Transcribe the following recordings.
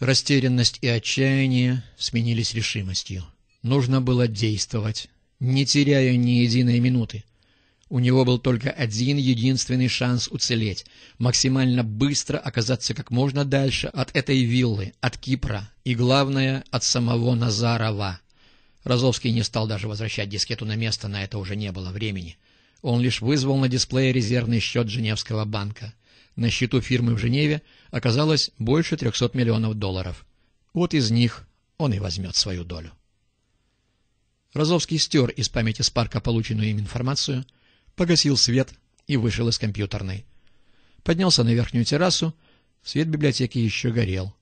Растерянность и отчаяние сменились решимостью. Нужно было действовать, не теряя ни единой минуты. У него был только один единственный шанс уцелеть, максимально быстро оказаться как можно дальше от этой виллы, от Кипра и, главное, от самого Назарова. Розовский не стал даже возвращать дискету на место, на это уже не было времени. Он лишь вызвал на дисплее резервный счет Женевского банка. На счету фирмы в Женеве оказалось больше 300 миллионов долларов. Вот из них он и возьмет свою долю. Розовский стер из памяти Спарка полученную им информацию, погасил свет и вышел из компьютерной. Поднялся на верхнюю террасу, свет библиотеки еще горел.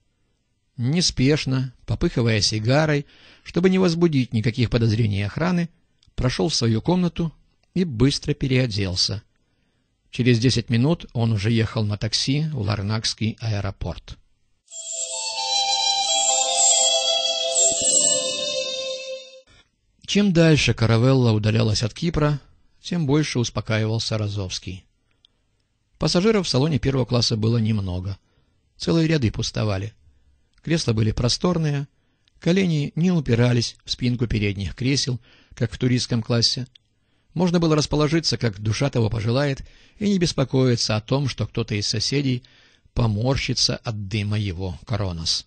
Неспешно, попыхивая сигарой, чтобы не возбудить никаких подозрений охраны, прошел в свою комнату и быстро переоделся. Через 10 минут он уже ехал на такси в Ларнакский аэропорт. Чем дальше каравелла удалялась от Кипра, тем больше успокаивался Розовский. Пассажиров в салоне первого класса было немного. Целые ряды пустовали. Кресла были просторные, колени не упирались в спинку передних кресел, как в туристском классе. Можно было расположиться, как душа того пожелает, и не беспокоиться о том, что кто-то из соседей поморщится от дыма его коронос.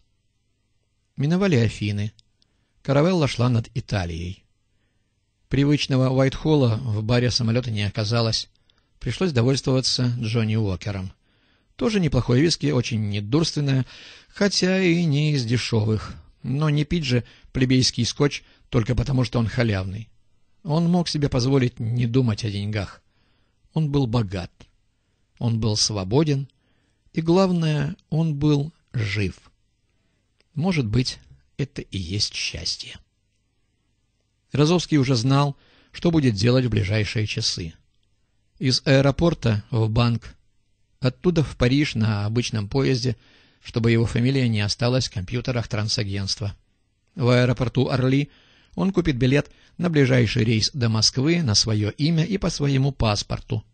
Миновали Афины. Каравелла шла над Италией. Привычного Уайт-Холла в баре самолета не оказалось. Пришлось довольствоваться Джонни Уокером. Тоже неплохой виски, очень недурственное, хотя и не из дешевых. Но не пить же плебейский скотч только потому, что он халявный. Он мог себе позволить не думать о деньгах. Он был богат. Он был свободен. И главное, он был жив. Может быть, это и есть счастье. Розовский уже знал, что будет делать в ближайшие часы. Из аэропорта в банк, оттуда в Париж на обычном поезде, чтобы его фамилия не осталась в компьютерах трансагентства. В аэропорту Орли он купит билет на ближайший рейс до Москвы на свое имя и по своему паспорту.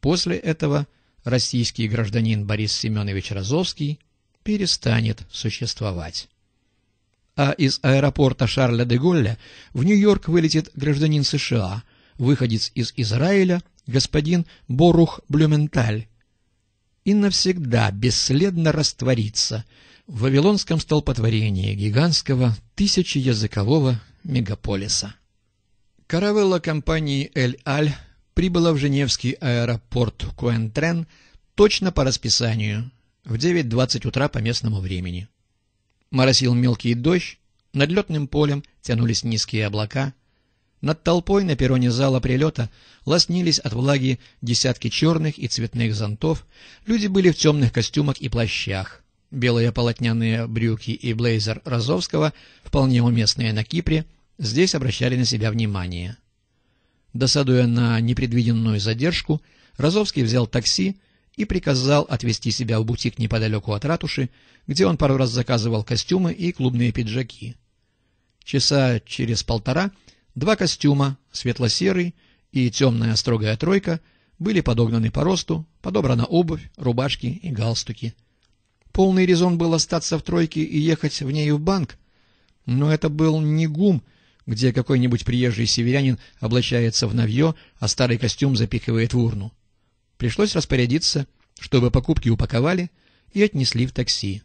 После этого российский гражданин Борис Семенович Розовский перестанет существовать. А из аэропорта Шарля де Голля в Нью-Йорк вылетит гражданин США, выходец из Израиля, господин Борух Блюменталь. И навсегда бесследно растворится в вавилонском столпотворении гигантского тысячеязыкового мегаполиса. Каравелла компании «Эль-Аль» прибыла в женевский аэропорт Куэнтрен точно по расписанию, в 9:20 утра по местному времени. Моросил мелкий дождь, над летным полем тянулись низкие облака. Над толпой на перроне зала прилета лоснились от влаги десятки черных и цветных зонтов. Люди были в темных костюмах и плащах. Белые полотняные брюки и блейзер Розовского, вполне уместные на Кипре, здесь обращали на себя внимание. Досадуя на непредвиденную задержку, Розовский взял такси и приказал отвезти себя в бутик неподалеку от ратуши, где он пару раз заказывал костюмы и клубные пиджаки. Часа через полтора два костюма, светло-серый и темная строгая тройка, были подогнаны по росту, подобрана обувь, рубашки и галстуки. Полный резон был остаться в тройке и ехать в ней в банк, но это был не ГУМ, где какой-нибудь приезжий северянин облачается в новье, а старый костюм запихивает в урну. Пришлось распорядиться, чтобы покупки упаковали и отнесли в такси.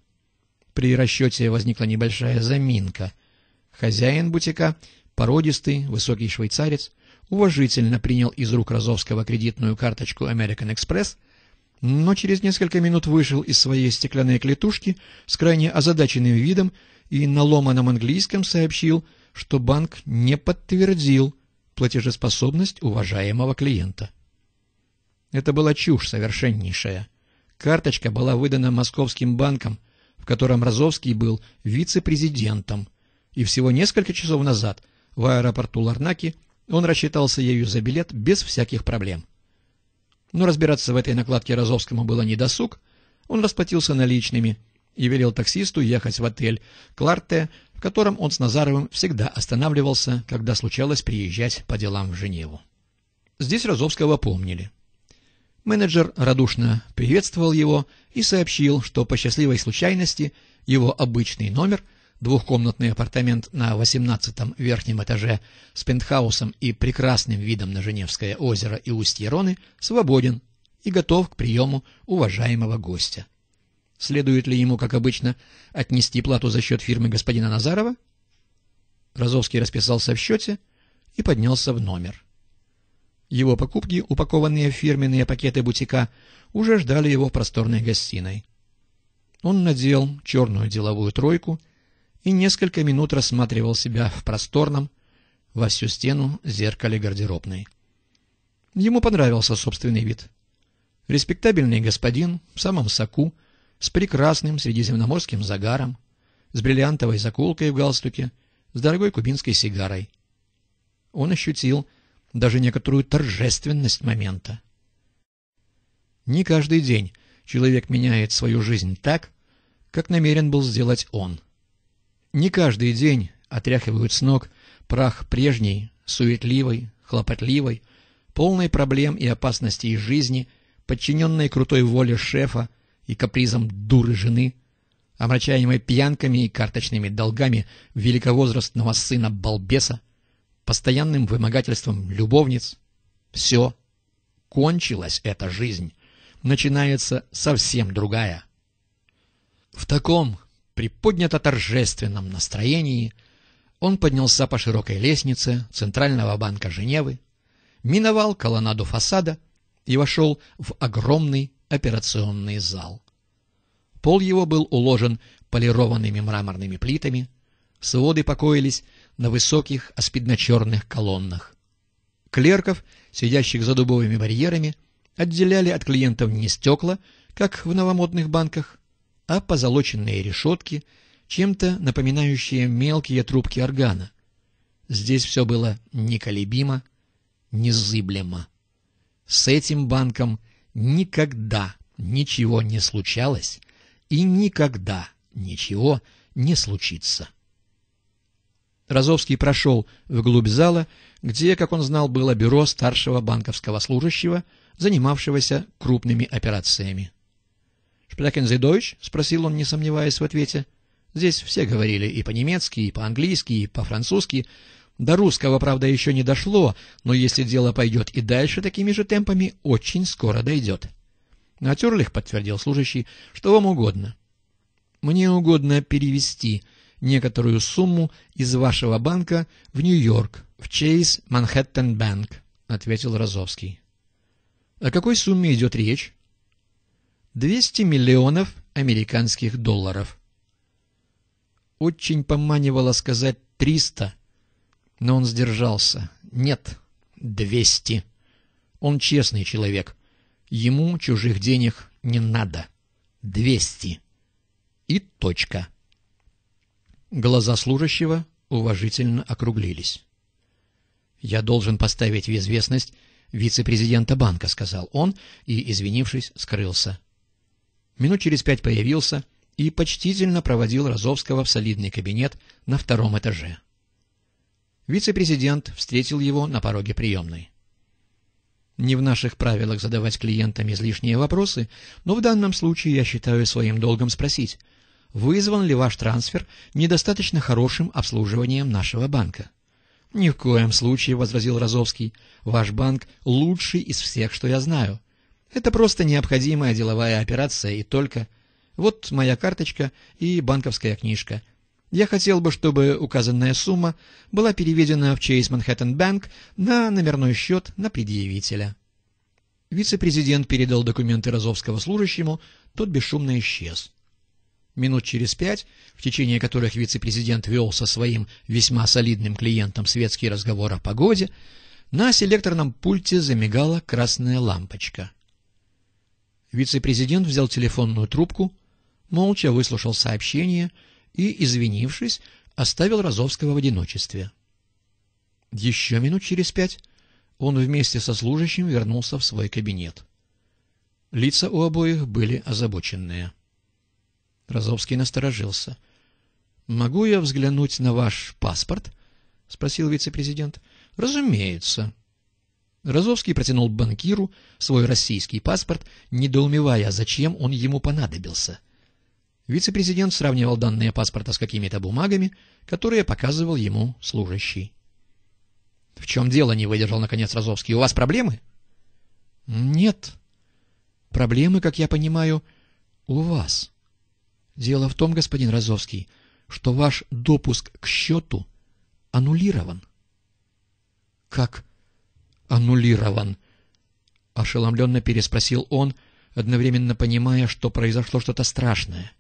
При расчете возникла небольшая заминка. Хозяин бутика, породистый, высокий швейцарец, уважительно принял из рук Розовского кредитную карточку American Express, но через несколько минут вышел из своей стеклянной клетушки с крайне озадаченным видом и на ломаном английском сообщил, что банк не подтвердил платежеспособность уважаемого клиента. Это была чушь совершеннейшая. Карточка была выдана Московским банком, в котором Розовский был вице-президентом, и всего несколько часов назад в аэропорту Ларнаки он рассчитался ею за билет без всяких проблем. Но разбираться в этой накладке Розовскому было не досуг, он расплатился наличными и велел таксисту ехать в отель «Кларте», в котором он с Назаровым всегда останавливался, когда случалось приезжать по делам в Женеву. Здесь Розовского помнили. Менеджер радушно приветствовал его и сообщил, что по счастливой случайности его обычный номер, двухкомнатный апартамент на 18-м верхнем этаже с пентхаусом и прекрасным видом на Женевское озеро и устье Роны, свободен и готов к приему уважаемого гостя. Следует ли ему, как обычно, отнести плату за счет фирмы господина Назарова? Розовский расписался в счете и поднялся в номер. Его покупки, упакованные в фирменные пакеты бутика, уже ждали его в просторной гостиной. Он надел черную деловую тройку и несколько минут рассматривал себя в просторном, во всю стену зеркале гардеробной. Ему понравился собственный вид. Респектабельный господин в самом соку, с прекрасным средиземноморским загаром, с бриллиантовой заколкой в галстуке, с дорогой кубинской сигарой. Он ощутил даже некоторую торжественность момента. Не каждый день человек меняет свою жизнь так, как намерен был сделать он. Не каждый день отряхивают с ног прах прежней, суетливой, хлопотливой, полной проблем и опасностей жизни, подчиненной крутой воле шефа и капризам дуры жены, омрачаемой пьянками и карточными долгами великовозрастного сына-балбеса, постоянным вымогательством любовниц. Все. Кончилась эта жизнь. Начинается совсем другая. В таком приподнято-торжественном настроении он поднялся по широкой лестнице Центрального банка Женевы, миновал колоннаду фасада и вошел в огромный операционный зал. Пол его был уложен полированными мраморными плитами, своды покоились на высоких аспидно-черных колоннах. Клерков, сидящих за дубовыми барьерами, отделяли от клиентов не стекла, как в новомодных банках, а позолоченные решетки, чем-то напоминающие мелкие трубки органа. Здесь все было неколебимо, незыблемо. С этим банком никогда ничего не случалось и никогда ничего не случится. Розовский прошел вглубь зала, где, как он знал, было бюро старшего банковского служащего, занимавшегося крупными операциями. «Шпрекен зи дойч?» — спросил он, не сомневаясь в ответе. Здесь все говорили и по-немецки, и по-английски, и по-французски. До русского, правда, еще не дошло, но если дело пойдет и дальше такими же темпами, очень скоро дойдет. Натюрлих подтвердил служащий, что вам угодно. «Мне угодно перевести некоторую сумму из вашего банка в Нью-Йорк, в Чейз Манхэттен Банк», — ответил Розовский. «О какой сумме идет речь?» $200 миллионов американских долларов. Очень поманивало сказать 300, но он сдержался. Нет, 200. Он честный человек. Ему чужих денег не надо. 200. И точка. Глаза служащего уважительно округлились. «Я должен поставить в известность вице-президента банка», — сказал он и, извинившись, скрылся. Минут через 5 появился и почтительно проводил Розовского в солидный кабинет на 2-м этаже. Вице-президент встретил его на пороге приемной. Не в наших правилах задавать клиентам излишние вопросы, но в данном случае я считаю своим долгом спросить, вызван ли ваш трансфер недостаточно хорошим обслуживанием нашего банка? — Ни в коем случае, — возразил Розовский, — ваш банк лучший из всех, что я знаю. Это просто необходимая деловая операция и только. Вот моя карточка и банковская книжка. Я хотел бы, чтобы указанная сумма была переведена в Chase Manhattan Bank на номерной счет на предъявителя. Вице-президент передал документы Розовского служащему, тот бесшумно исчез. Минут через 5, в течение которых вице-президент вел со своим весьма солидным клиентом светский разговор о погоде, на селекторном пульте замигала красная лампочка. Вице-президент взял телефонную трубку, молча выслушал сообщение и, извинившись, оставил Розовского в одиночестве. Еще минут через 5 он вместе со служащим вернулся в свой кабинет. Лица у обоих были озабоченные. Розовский насторожился. — Могу я взглянуть на ваш паспорт? — спросил вице-президент. — Разумеется. Розовский протянул банкиру свой российский паспорт, недоумевая, зачем он ему понадобился. Вице-президент сравнивал данные паспорта с какими-то бумагами, которые показывал ему служащий. — В чем дело, — не выдержал наконец Розовский. — У вас проблемы? — Нет. — Проблемы, как я понимаю, у вас. — Дело в том, господин Розовский, что ваш допуск к счету аннулирован. — Как аннулирован? — ошеломленно переспросил он, одновременно понимая, что произошло что-то страшное,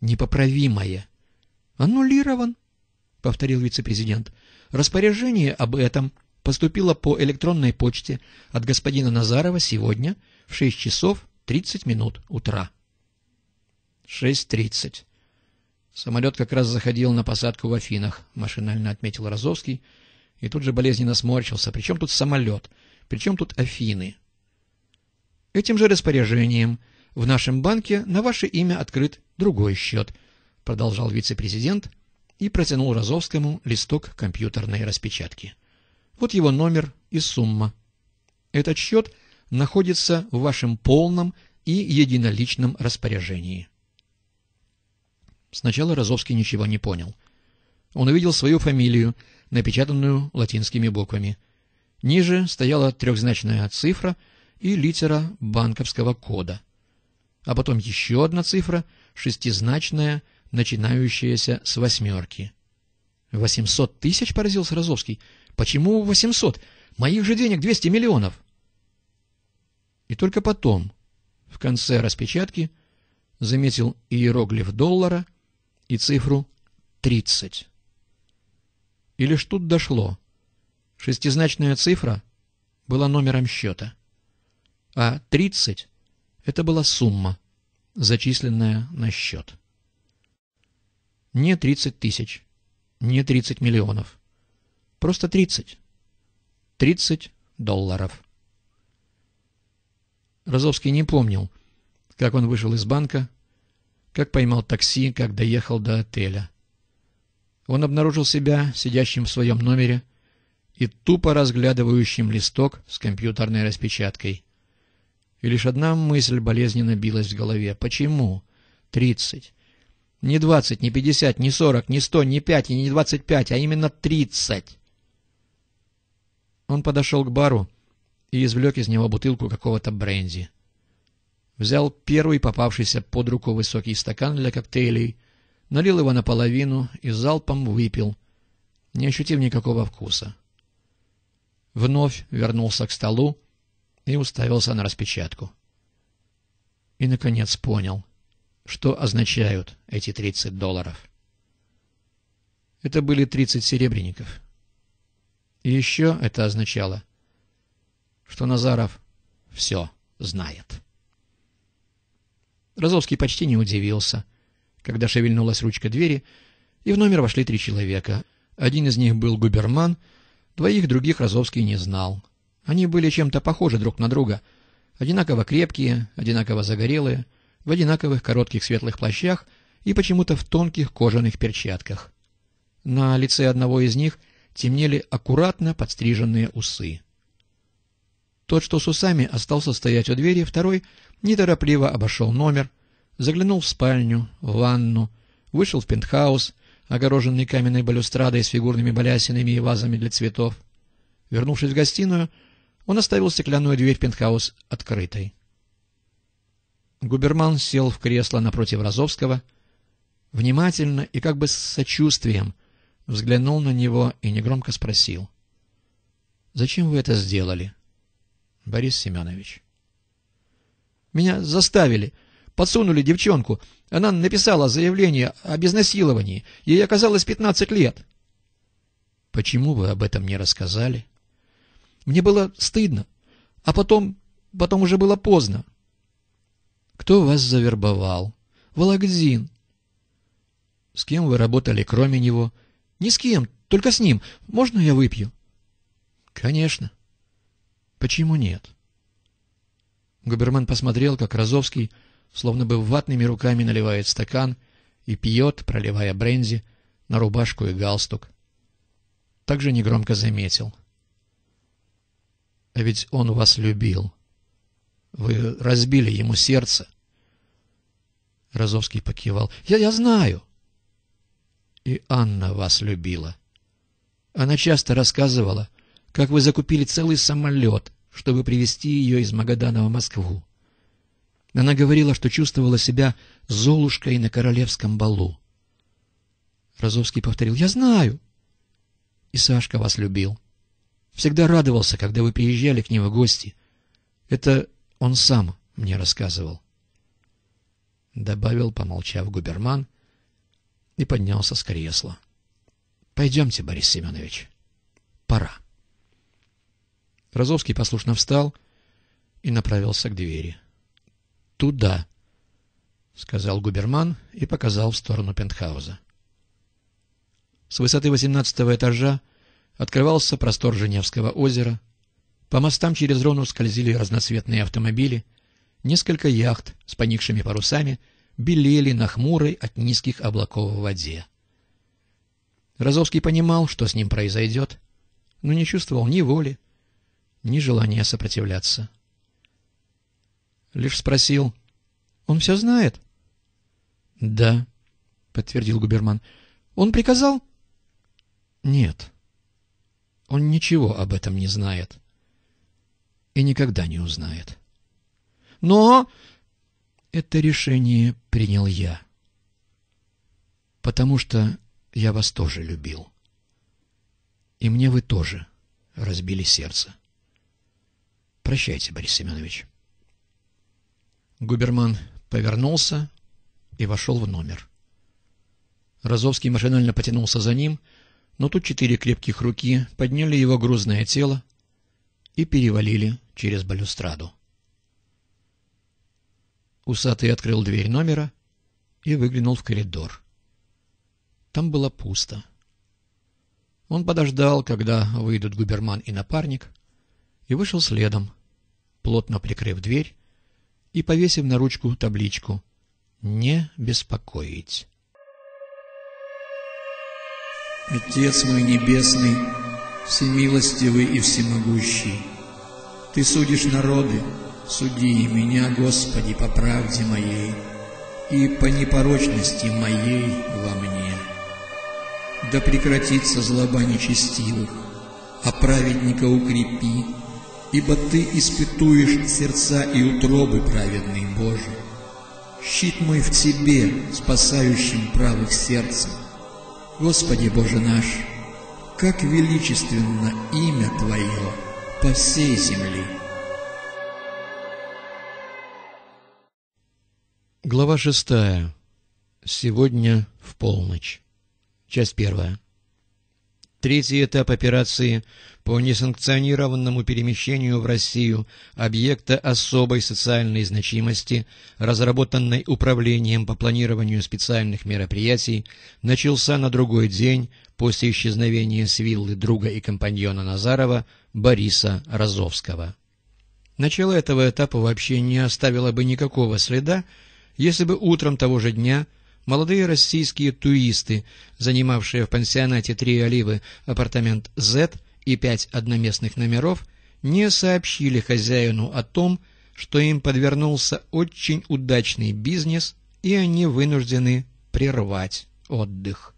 непоправимое. — Аннулирован, — повторил вице-президент. — Распоряжение об этом поступило по электронной почте от господина Назарова сегодня в 6:30 утра. 6:30. Самолет как раз заходил на посадку в Афинах, машинально отметил Розовский, и тут же болезненно сморщился. Причем тут самолет? Причем тут Афины? Этим же распоряжением в нашем банке на ваше имя открыт другой счет, продолжал вице-президент и протянул Розовскому листок компьютерной распечатки. Вот его номер и сумма. Этот счет находится в вашем полном и единоличном распоряжении. Сначала Розовский ничего не понял. Он увидел свою фамилию, напечатанную латинскими буквами. Ниже стояла трехзначная цифра и литера банковского кода. А потом еще одна цифра, шестизначная, начинающаяся с 8. 800 тысяч? — поразился Розовский. — Почему 800? Моих же денег 200 миллионов! И только потом, в конце распечатки, заметил иероглиф доллара и цифру 30. И лишь тут дошло. Шестизначная цифра была номером счета, а 30 — это была сумма, зачисленная на счет. Не 30 тысяч, не 30 миллионов. Просто 30. $30. Розовский не помнил, как он вышел из банка, как поймал такси, как доехал до отеля. Он обнаружил себя сидящим в своем номере и тупо разглядывающим листок с компьютерной распечаткой. И лишь одна мысль болезненно билась в голове. Почему 30? Не 20, не 50, не 40, не 100, не 5 и не 25, а именно 30. Он подошел к бару и извлек из него бутылку какого-то бренди. Взял первый попавшийся под руку высокий стакан для коктейлей, налил его наполовину и залпом выпил, не ощутив никакого вкуса. Вновь вернулся к столу и уставился на распечатку. И, наконец, понял, что означают эти $30. Это были 30 серебряников. И еще это означало, что Назаров все знает. Розовский почти не удивился, когда шевельнулась ручка двери, и в номер вошли 3 человека. Один из них был Губерман, 2 других Розовский не знал. Они были чем-то похожи друг на друга, одинаково крепкие, одинаково загорелые, в одинаковых коротких светлых плащах и почему-то в тонких кожаных перчатках. На лице одного из них темнели аккуратно подстриженные усы. Тот, что с усами, остался стоять у двери, второй неторопливо обошел номер, заглянул в спальню, в ванну, вышел в пентхаус, огороженный каменной балюстрадой с фигурными балясинами и вазами для цветов. Вернувшись в гостиную, он оставил стеклянную дверь в пентхаус открытой. Губерман сел в кресло напротив Розовского, внимательно и как бы с сочувствием взглянул на него и негромко спросил: — Зачем вы это сделали, Борис Семенович? — Меня заставили. Подсунули девчонку. Она написала заявление об изнасиловании. Ей оказалось 15 лет. — Почему вы об этом не рассказали? — Мне было стыдно. А потом уже было поздно. — Кто вас завербовал? — Вологдин. — С кем вы работали, кроме него? — Ни с кем, только с ним. Можно я выпью? — Конечно. Почему нет? Губерман посмотрел, как Розовский, словно бы ватными руками, наливает стакан и пьет, проливая бренди на рубашку и галстук. Также негромко заметил: — А ведь он вас любил. Вы разбили ему сердце. Розовский покивал. Я знаю. И Анна вас любила. Она часто рассказывала, как вы закупили целый самолет, чтобы привезти ее из Магадана в Москву. Она говорила, что чувствовала себя Золушкой на королевском балу. Розовский повторил. Я знаю. И Сашка вас любил. Всегда радовался, когда вы приезжали к нему в гости. Это он сам мне рассказывал. Добавил, помолчав, Губерман и поднялся с кресла. — Пойдемте, Борис Семенович. Пора. Розовский послушно встал и направился к двери. — Туда, — сказал Губерман и показал в сторону пентхауза. С высоты 18-го этажа открывался простор Женевского озера. По мостам через Рону скользили разноцветные автомобили. Несколько яхт с поникшими парусами белели на хмурой от низких облаков в воде. Розовский понимал, что с ним произойдет, но не чувствовал ни воли, ни желания сопротивляться. Лишь спросил, он все знает? — Да, — подтвердил Губерман. — Он приказал? — Нет. Он ничего об этом не знает и никогда не узнает. Но это решение принял я, потому что я вас тоже любил, и мне вы тоже разбили сердце. Прощайте, Борис Семенович. Губерман повернулся и вошел в номер. Розовский машинально потянулся за ним, но тут 4 крепких руки подняли его грузное тело и перевалили через балюстраду. Усатый открыл дверь номера и выглянул в коридор. Там было пусто. Он подождал, когда выйдут Губерман и напарник, и вышел следом, плотно прикрыв дверь и повесив на ручку табличку «Не беспокоить». Отец мой небесный, всемилостивый и всемогущий, Ты судишь народы, суди меня, Господи, по правде моей и по непорочности моей во мне. Да прекратится злоба нечестивых, а праведника укрепи, ибо Ты испытуешь сердца и утробы, праведный Боже. Щит мой в Тебе, спасающим правых сердцем. Господи Боже наш, как величественно имя Твое по всей земле. Глава 6. Сегодня в полночь. Часть 1. Третий этап операции по несанкционированному перемещению в Россию объекта особой социальной значимости, разработанной Управлением по планированию специальных мероприятий, начался на другой день после исчезновения с виллы друга и компаньона Назарова Бориса Розовского. Начало этого этапа вообще не оставило бы никакого следа, если бы утром того же дня молодые российские туристы, занимавшие в пансионате 3 Оливы апартамент Z и 5 одноместных номеров, не сообщили хозяину о том, что им подвернулся очень удачный бизнес, и они вынуждены прервать отдых.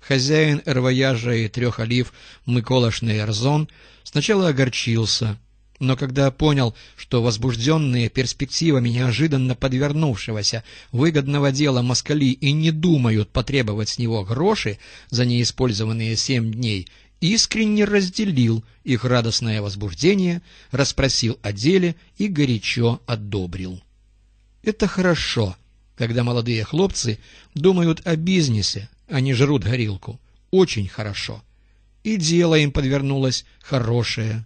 Хозяин Эр-Вояжа и 3 Олив Микола Шнеерзон сначала огорчился, но когда понял, что возбужденные перспективами неожиданно подвернувшегося выгодного дела москали и не думают потребовать с него гроши за неиспользованные 7 дней, искренне разделил их радостное возбуждение, расспросил о деле и горячо одобрил. Это хорошо, когда молодые хлопцы думают о бизнесе, а не жрут горилку. Очень хорошо. И дело им подвернулось хорошее.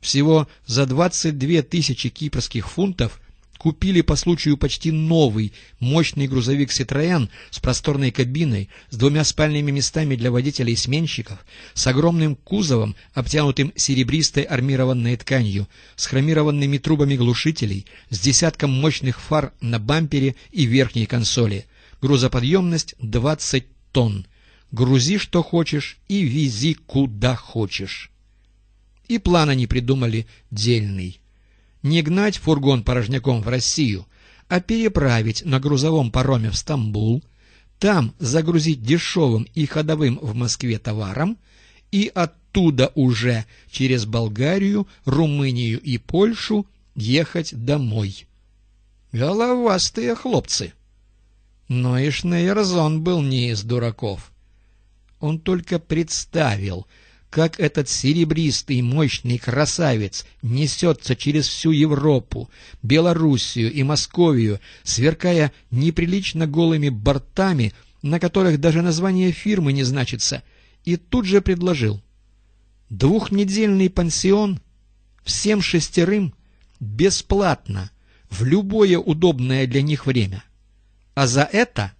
Всего за 22 000 кипрских фунтов купили по случаю почти новый, мощный грузовик «Ситроян» с просторной кабиной, с 2 спальными местами для водителей и сменщиков, с огромным кузовом, обтянутым серебристой армированной тканью, с хромированными трубами глушителей, с десятком мощных фар на бампере и верхней консоли. Грузоподъемность 20 тонн. Грузи что хочешь и вези куда хочешь. и план они придумали дельный. Не гнать фургон порожняком в Россию, а переправить на грузовом пароме в Стамбул, там загрузить дешевым и ходовым в Москве товаром, и оттуда уже через Болгарию, Румынию и Польшу ехать домой. Головастые хлопцы! Но и Шнеерзон был не из дураков. Он только представил, как этот серебристый, мощный красавец несется через всю Европу, Белоруссию и Московию, сверкая неприлично голыми бортами, на которых даже название фирмы не значится, и тут же предложил. Двухнедельный пансион всем шестерым бесплатно, в любое удобное для них время. А за это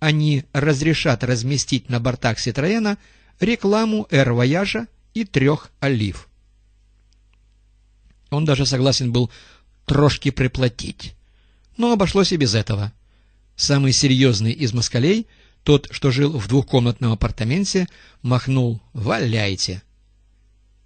они разрешат разместить на бортах «Ситроена» рекламу «Эр-Вояжа» и «Трех олив». Он даже согласен был трошки приплатить. Но обошлось и без этого. Самый серьезный из москалей, тот, что жил в двухкомнатном апартаменте, махнул «Валяйте!».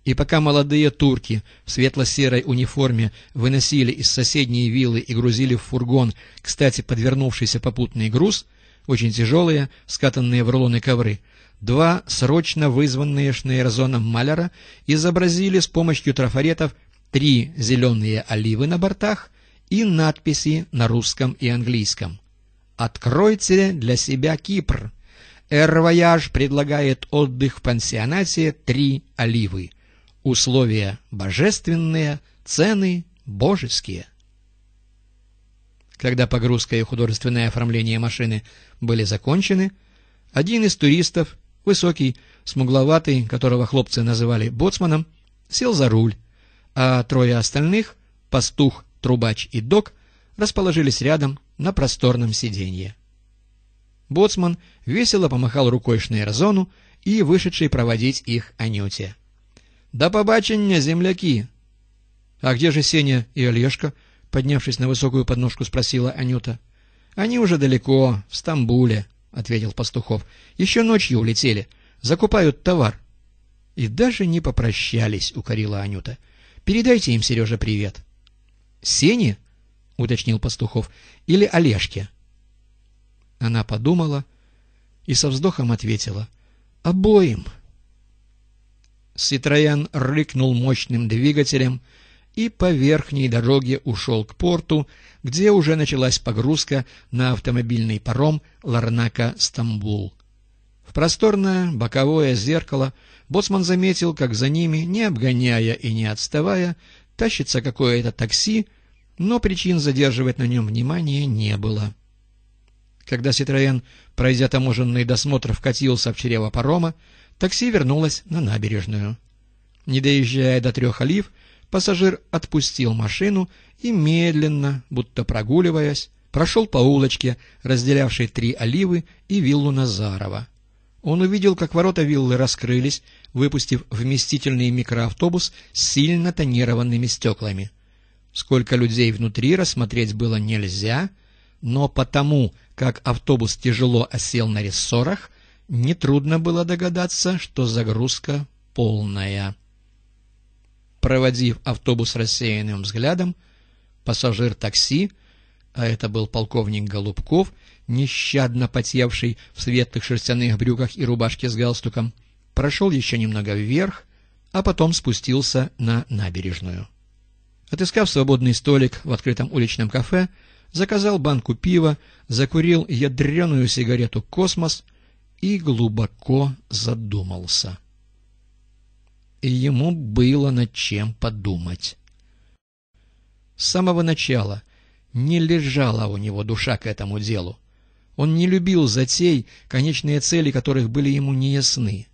И пока молодые турки в светло-серой униформе выносили из соседней виллы и грузили в фургон, кстати, подвернувшийся попутный груз, очень тяжелые, скатанные в рулоны ковры, два срочно вызванные Шнеерзоном маляра изобразили с помощью трафаретов три зеленые оливы на бортах и надписи на русском и английском. «Откройте для себя Кипр! Эр-Вояж предлагает отдых в пансионате «Три оливы». Условия божественные, цены божеские». Когда погрузка и художественное оформление машины были закончены, один из туристов, высокий, смугловатый, которого хлопцы называли Боцманом, сел за руль, а трое остальных, Пастух, Трубач и Док, расположились рядом на просторном сиденье. Боцман весело помахал рукой Шнеерзону и вышедшей проводить их Анюте. «До побачення, земляки!» «А где же Сеня и Олежка?» — поднявшись на высокую подножку, спросила Анюта. «Они уже далеко, в Стамбуле», — ответил Пастухов. «Еще ночью улетели, закупают товар». «И даже не попрощались», — укорила Анюта. «Передайте им, Сережа, привет». «Сене?» — уточнил Пастухов. «Или Олежке?» Она подумала и со вздохом ответила. «Обоим». Ситроян рыкнул мощным двигателем и по верхней дороге ушел к порту, где уже началась погрузка на автомобильный паром Ларнака-Стамбул. В просторное боковое зеркало боцман заметил, как за ними, не обгоняя и не отставая, тащится какое-то такси, но причин задерживать на нем внимание не было. Когда Ситроен, пройдя таможенный досмотр, вкатился в чрево парома, такси вернулось на набережную. Не доезжая до «Трех олив», пассажир отпустил машину и медленно, будто прогуливаясь, прошел по улочке, разделявшей «Три оливы» и виллу Назарова. Он увидел, как ворота виллы раскрылись, выпустив вместительный микроавтобус с сильно тонированными стеклами. Сколько людей внутри рассмотреть было нельзя, но потому, как автобус тяжело осел на рессорах, нетрудно было догадаться, что загрузка полная. Проводив автобус рассеянным взглядом, пассажир такси, а это был полковник Голубков, нещадно потевший в светлых шерстяных брюках и рубашке с галстуком, прошел еще немного вверх, а потом спустился на набережную. Отыскав свободный столик в открытом уличном кафе, заказал банку пива, закурил ядреную сигарету «Космос» и глубоко задумался. И ему было над чем подумать. С самого начала не лежала у него душа к этому делу. Он не любил затей, конечные цели которых были ему неясны.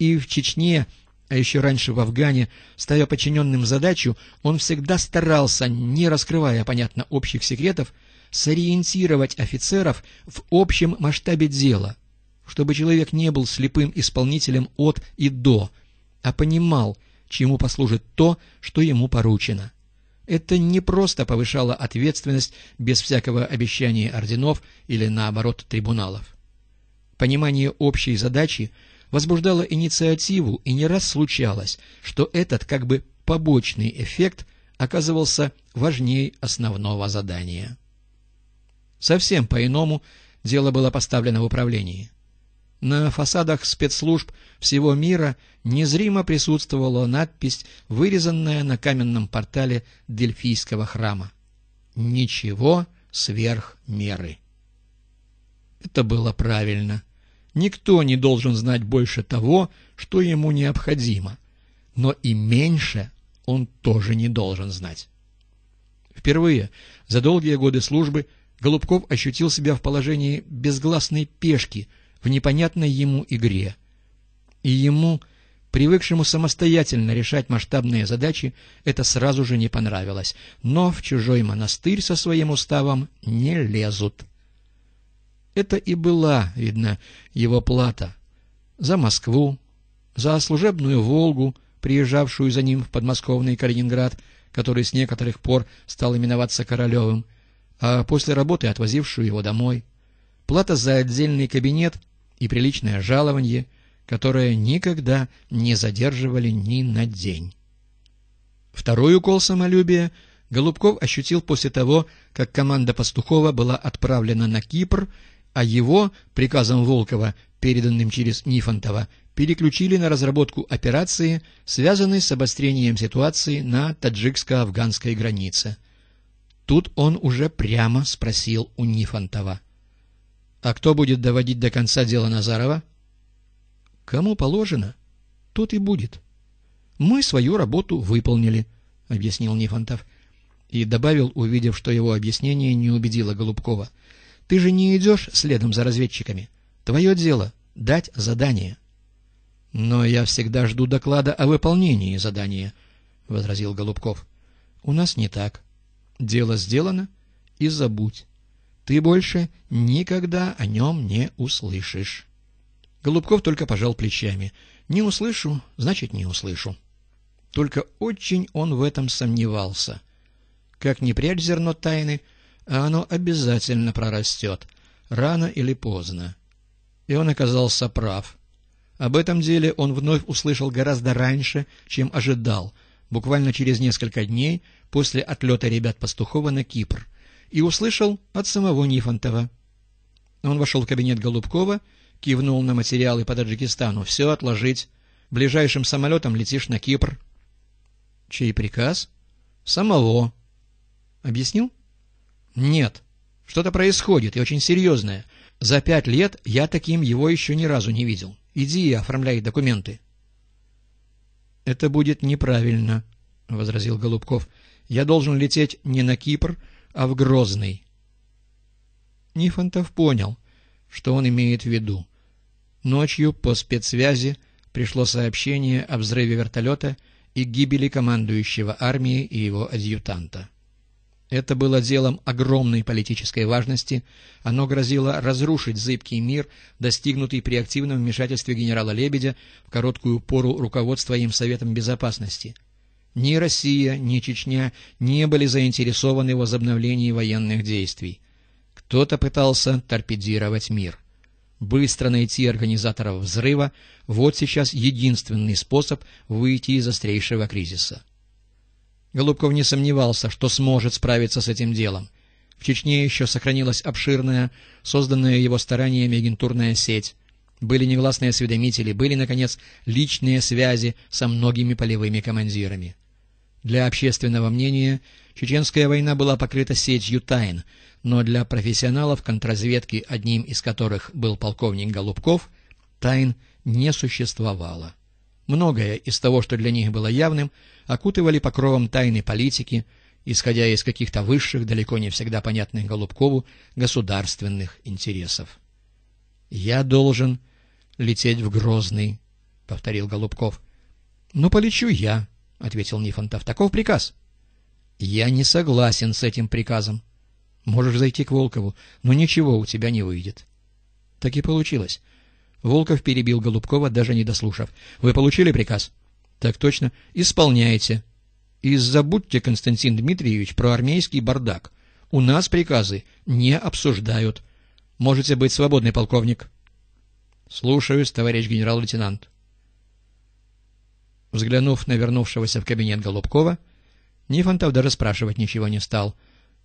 И в Чечне, а еще раньше в Афгане, ставя подчиненным задачу, он всегда старался, не раскрывая, понятно, общих секретов, сориентировать офицеров в общем масштабе дела, чтобы человек не был слепым исполнителем от и до, а понимал, чему послужит то, что ему поручено. Это не просто повышало ответственность без всякого обещания орденов или, наоборот, трибуналов. Понимание общей задачи возбуждало инициативу, и не раз случалось, что этот как бы побочный эффект оказывался важнее основного задания. Совсем по-иному дело было поставлено в управлении. На фасадах спецслужб всего мира незримо присутствовала надпись, вырезанная на каменном портале Дельфийского храма: «Ничего сверх меры». Это было правильно. Никто не должен знать больше того, что ему необходимо, но и меньше он тоже не должен знать. Впервые за долгие годы службы Голубков ощутил себя в положении безгласной пешки в непонятной ему игре. И ему, привыкшему самостоятельно решать масштабные задачи, это сразу же не понравилось. Но в чужой монастырь со своим уставом не лезут. Это и была, видно, его плата. За Москву, за служебную «Волгу», приезжавшую за ним в подмосковный Калининград, который с некоторых пор стал именоваться Королевым, а после работы отвозившую его домой. Плата за отдельный кабинет и приличное жалование, которое никогда не задерживали ни на день. Второй укол самолюбия Голубков ощутил после того, как команда Пастухова была отправлена на Кипр, а его, приказом Волкова, переданным через Нифонтова, переключили на разработку операции, связанной с обострением ситуации на таджикско-афганской границе. Тут он уже прямо спросил у Нифонтова: «А кто будет доводить до конца дело Назарова?» «Кому положено, тот и будет. Мы свою работу выполнили», — объяснил Нифонтов. И добавил, увидев, что его объяснение не убедило Голубкова: «Ты же не идешь следом за разведчиками. Твое дело — дать задание». «Но я всегда жду доклада о выполнении задания», — возразил Голубков. «У нас не так. Дело сделано, и забудь. Ты больше никогда о нем не услышишь». Голубков только пожал плечами. «Не услышу, значит, не услышу». Только очень он в этом сомневался. Как ни прячь зерно тайны, а оно обязательно прорастет, рано или поздно. И он оказался прав. Об этом деле он вновь услышал гораздо раньше, чем ожидал, буквально через несколько дней после отлета ребят Пастухова на Кипр, и услышал от самого Нифонтова. Он вошел в кабинет Голубкова, кивнул на материалы по Таджикистану: «Все отложить. Ближайшим самолетом летишь на Кипр». «Чей приказ?» «Самого». «Объяснил?» «Нет. Что-то происходит, и очень серьезное. За 5 лет я таким его еще ни разу не видел. Иди и оформляй документы». «Это будет неправильно», — возразил Голубков. «Я должен лететь не на Кипр, а в Грозный». Нифонтов понял, что он имеет в виду. Ночью по спецсвязи пришло сообщение о взрыве вертолета и гибели командующего армией и его адъютанта. Это было делом огромной политической важности, оно грозило разрушить зыбкий мир, достигнутый при активном вмешательстве генерала Лебедя в короткую пору руководства им Советом Безопасности. Ни Россия, ни Чечня не были заинтересованы в возобновлении военных действий. Кто-то пытался торпедировать мир. Быстро найти организаторов взрыва — вот сейчас единственный способ выйти из острейшего кризиса. Голубков не сомневался, что сможет справиться с этим делом. В Чечне еще сохранилась обширная, созданная его стараниями агентурная сеть. Были негласные осведомители, были, наконец, личные связи со многими полевыми командирами. Для общественного мнения чеченская война была покрыта сетью тайн, но для профессионалов контрразведки, одним из которых был полковник Голубков, тайн не существовало. Многое из того, что для них было явным, окутывали покровом тайны политики, исходя из каких-то высших, далеко не всегда понятных Голубкову, государственных интересов. «Я должен лететь в Грозный», — повторил Голубков. «Ну, полечу я», — ответил Нифонтов. «Таков приказ». «Я не согласен с этим приказом. Можешь зайти к Волкову, но ничего у тебя не выйдет». Так и получилось. Волков перебил Голубкова, даже не дослушав. «Вы получили приказ?» «Так точно. Исполняйте. И забудьте, Константин Дмитриевич, про армейский бардак. У нас приказы не обсуждают. Можете быть свободны, полковник». — Слушаюсь, товарищ генерал-лейтенант. Взглянув на вернувшегося в кабинет Голубкова, Нифонтов даже спрашивать ничего не стал,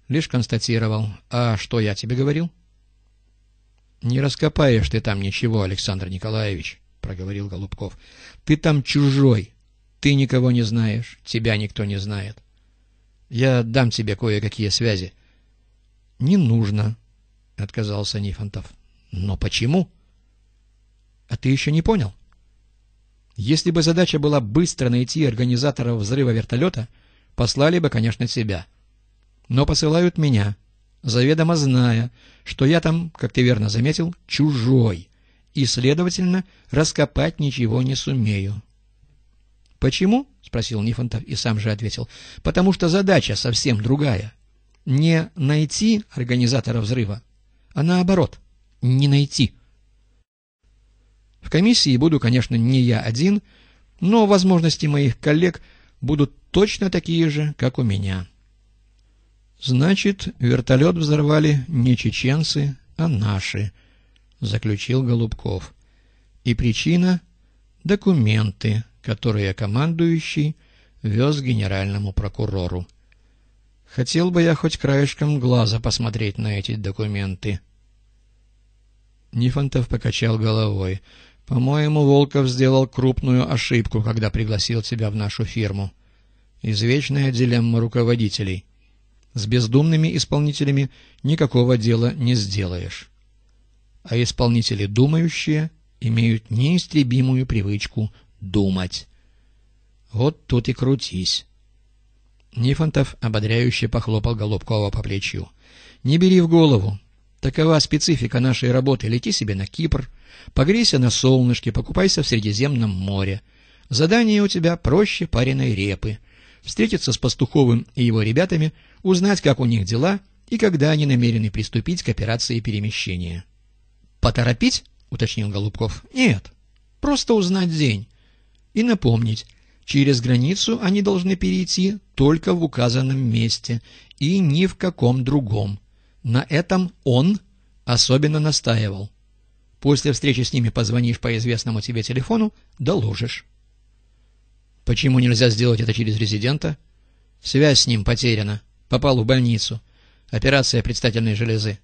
лишь констатировал: «А что я тебе говорил?» «Не раскопаешь ты там ничего, Александр Николаевич», — проговорил Голубков. «Ты там чужой. Ты никого не знаешь, тебя никто не знает. Я дам тебе кое-какие связи». «Не нужно», — отказался Нифонтов. «Но почему?» «А ты еще не понял? Если бы задача была быстро найти организаторов взрыва вертолета, послали бы, конечно, тебя. Но посылают меня, заведомо зная, что я там, как ты верно заметил, чужой, и, следовательно, раскопать ничего не сумею». «Почему?» — спросил Нифонтов и сам же ответил. «Потому что задача совсем другая. Не найти организатора взрыва, а наоборот, не найти». В комиссии буду, конечно, не я один, но возможности моих коллег будут точно такие же, как у меня. «Значит, вертолет взорвали не чеченцы, а наши», — заключил Голубков. «И причина — документы, которые командующий вез генеральному прокурору. Хотел бы я хоть краешком глаза посмотреть на эти документы». Нифонтов покачал головой. «По-моему, Волков сделал крупную ошибку, когда пригласил тебя в нашу фирму. Извечная дилемма руководителей. С бездумными исполнителями никакого дела не сделаешь. А исполнители думающие имеют неистребимую привычку думать. Вот тут и крутись». Нифонтов ободряюще похлопал Голубкова по плечу. «Не бери в голову. Такова специфика нашей работы. Лети себе на Кипр, погрейся на солнышке, покупайся в Средиземном море. Задание у тебя проще пареной репы. Встретиться с Пастуховым и его ребятами, узнать, как у них дела и когда они намерены приступить к операции перемещения». «Поторопить?» — уточнил Голубков. «Нет, просто узнать день. И напомнить, через границу они должны перейти только в указанном месте и ни в каком другом. На этом он особенно настаивал. После встречи с ними позвонишь по известному тебе телефону, доложишь». «Почему нельзя сделать это через резидента?» «Связь с ним потеряна. Попал в больницу. Операция предстательной железы».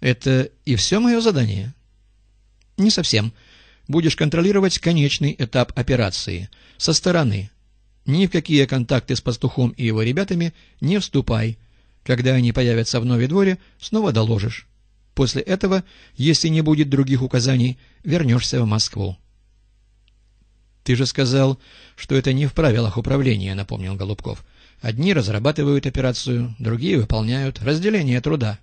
«Это и все мое задание?» «Не совсем. Будешь контролировать конечный этап операции. Со стороны. Ни в какие контакты с Пастухом и его ребятами не вступай. Когда они появятся в новом дворе, снова доложишь. После этого, если не будет других указаний, вернешься в Москву». «Ты же сказал, что это не в правилах управления», — напомнил Голубков. «Одни разрабатывают операцию, другие выполняют. Разделение труда».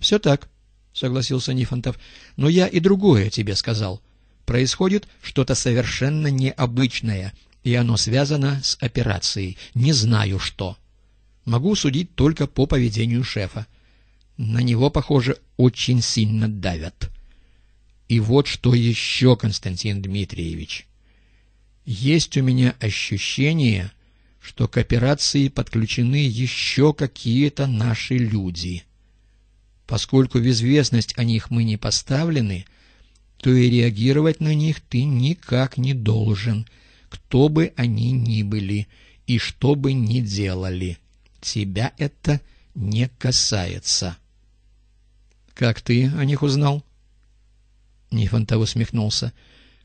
«Все так», — согласился Нифонтов. «Но я и другое тебе сказал. Происходит что-то совершенно необычное, и оно связано с операцией. Не знаю что. Могу судить только по поведению шефа. На него, похоже, очень сильно давят. И вот что еще, Константин Дмитриевич. Есть у меня ощущение, что к операции подключены еще какие-то наши люди. Поскольку в известность о них мы не поставлены, то и реагировать на них ты никак не должен, кто бы они ни были и что бы ни делали. Тебя это не касается». «Как ты о них узнал?» Нифонтов усмехнулся.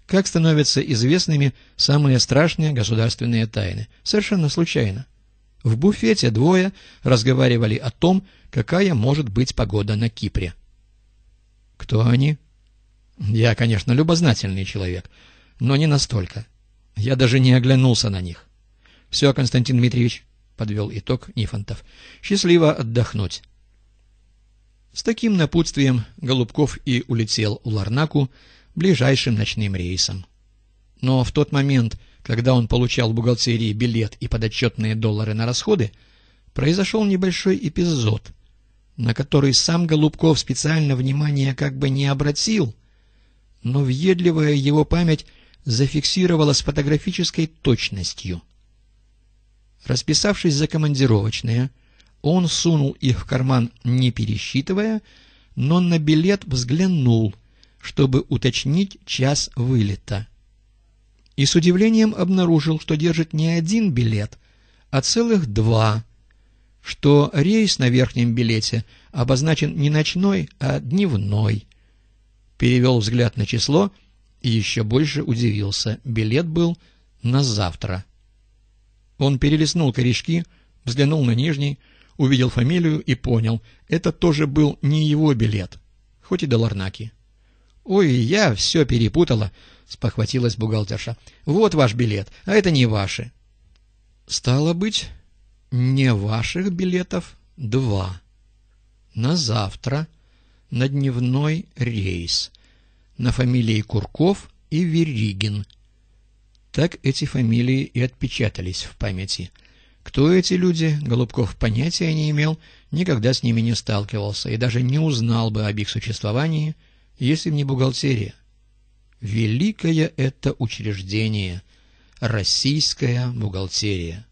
«Как становятся известными самые страшные государственные тайны? Совершенно случайно. В буфете двое разговаривали о том, какая может быть погода на Кипре». «Кто они?» «Я, конечно, любознательный человек, но не настолько. Я даже не оглянулся на них». «Все, Константин Дмитриевич», — подвел итог Нифонтов. «Счастливо отдохнуть». С таким напутствием Голубков и улетел в Ларнаку ближайшим ночным рейсом. Но в тот момент, когда он получал в бухгалтерии билет и подотчетные доллары на расходы, произошел небольшой эпизод, на который сам Голубков специально внимания как бы не обратил, но въедливая его память зафиксировала с фотографической точностью. Расписавшись за командировочные, он сунул их в карман, не пересчитывая, но на билет взглянул, чтобы уточнить час вылета. И с удивлением обнаружил, что держит не один билет, а целых два, что рейс на верхнем билете обозначен не ночной, а дневной. Перевел взгляд на число и еще больше удивился. Билет был на завтра. Он перелистнул корешки, взглянул на нижний, увидел фамилию и понял, это тоже был не его билет, хоть и до Ларнаки. «Ой, я все перепутала», — спохватилась бухгалтерша. «Вот ваш билет, а это не ваши». «Стало быть, не ваших билетов два. На завтра, на дневной рейс, на фамилии Курков и Виригин». Так эти фамилии и отпечатались в памяти. Кто эти люди, Голубков понятия не имел, никогда с ними не сталкивался и даже не узнал бы об их существовании, если бы не бухгалтерия. Великое это учреждение, российская бухгалтерия.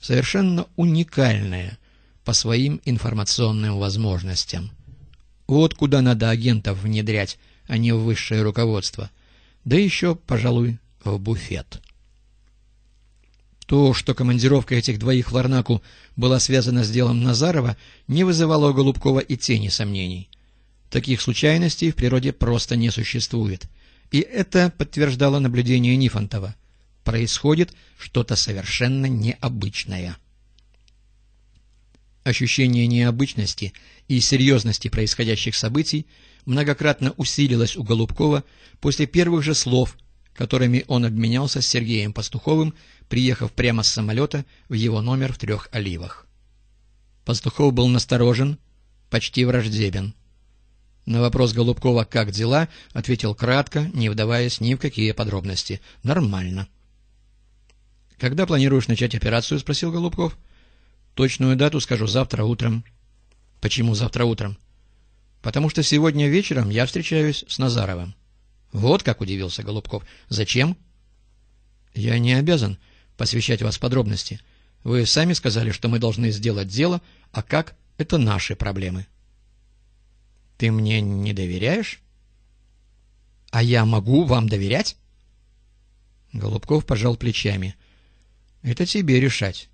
Совершенно уникальное по своим информационным возможностям. Вот куда надо агентов внедрять, а не в высшее руководство. Да еще, пожалуй, в буфет. То, что командировка этих двоих в Ларнаку была связана с делом Назарова, не вызывало у Голубкова и тени сомнений. Таких случайностей в природе просто не существует. И это подтверждало наблюдение Нифонтова. Происходит что-то совершенно необычное. Ощущение необычности и серьезности происходящих событий многократно усилилось у Голубкова после первых же слов, которыми он обменялся с Сергеем Пастуховым, приехав прямо с самолета в его номер в Трех Оливах. Пастухов был насторожен, почти враждебен. На вопрос Голубкова «Как дела?» ответил кратко, не вдаваясь ни в какие подробности. «Нормально». «Когда планируешь начать операцию?» — спросил Голубков. «Точную дату скажу завтра утром». «Почему завтра утром?» «Потому что сегодня вечером я встречаюсь с Назаровым». «Вот как!» — удивился Голубков. «Зачем?» «Я не обязан посвящать вас подробности. Вы сами сказали, что мы должны сделать дело, а как — это наши проблемы». «Ты мне не доверяешь?» «А я могу вам доверять?» Голубков пожал плечами. «Это тебе решать».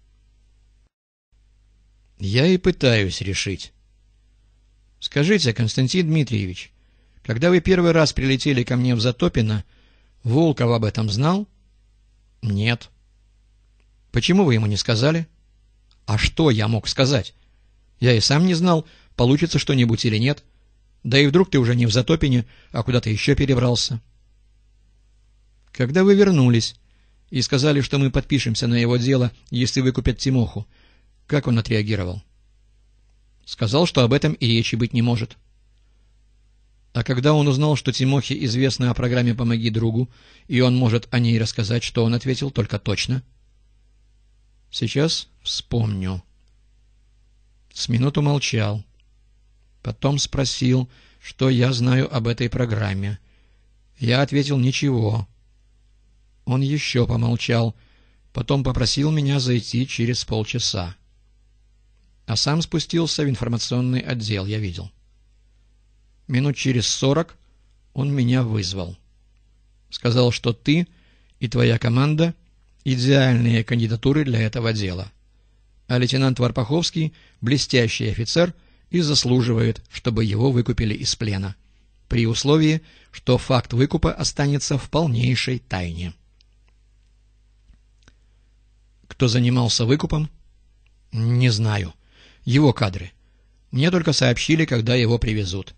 «Я и пытаюсь решить». «Скажите, Константин Дмитриевич, когда вы первый раз прилетели ко мне в Затопино, Волков об этом знал?» «Нет». «Почему вы ему не сказали?» «А что я мог сказать? Я и сам не знал, получится что-нибудь или нет. Да и вдруг ты уже не в Затопине, а куда-то еще перебрался». «Когда вы вернулись и сказали, что мы подпишемся на его дело, если выкупят Тимоху, как он отреагировал?» «Сказал, что об этом и речи быть не может». «А когда он узнал, что Тимохе известно о программе «Помоги другу», и он может о ней рассказать, что он ответил только точно?» «Сейчас вспомню». С минуту молчал. Потом спросил, что я знаю об этой программе. Я ответил «ничего». Он еще помолчал, потом попросил меня зайти через полчаса. А сам спустился в информационный отдел, я видел. Минут через 40 он меня вызвал. Сказал, что ты и твоя команда — идеальные кандидатуры для этого дела. А лейтенант Варпаховский — блестящий офицер — и заслуживает, чтобы его выкупили из плена, при условии, что факт выкупа останется в полнейшей тайне. Кто занимался выкупом? Не знаю. Его кадры. Мне только сообщили, когда его привезут.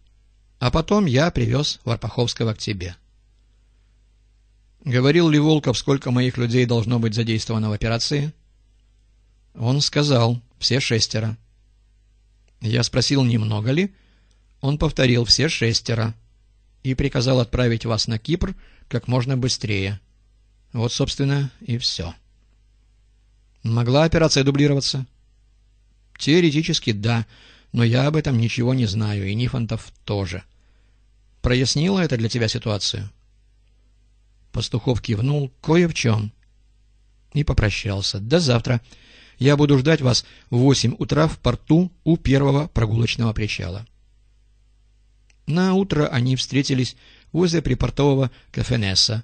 А потом я привез Варпаховского к тебе. Говорил ли Волков, сколько моих людей должно быть задействовано в операции? Он сказал, все 6. Я спросил, немного ли. Он повторил, все 6, и приказал отправить вас на Кипр как можно быстрее. Вот, собственно, и все. Могла операция дублироваться? Теоретически, да, но я об этом ничего не знаю, и Нифонтов тоже. Прояснило это для тебя ситуацию? Пастухов кивнул кое в чем и попрощался. До завтра. Я буду ждать вас в 8 утра в порту у первого прогулочного причала. Наутро они встретились возле припортового кафенеса.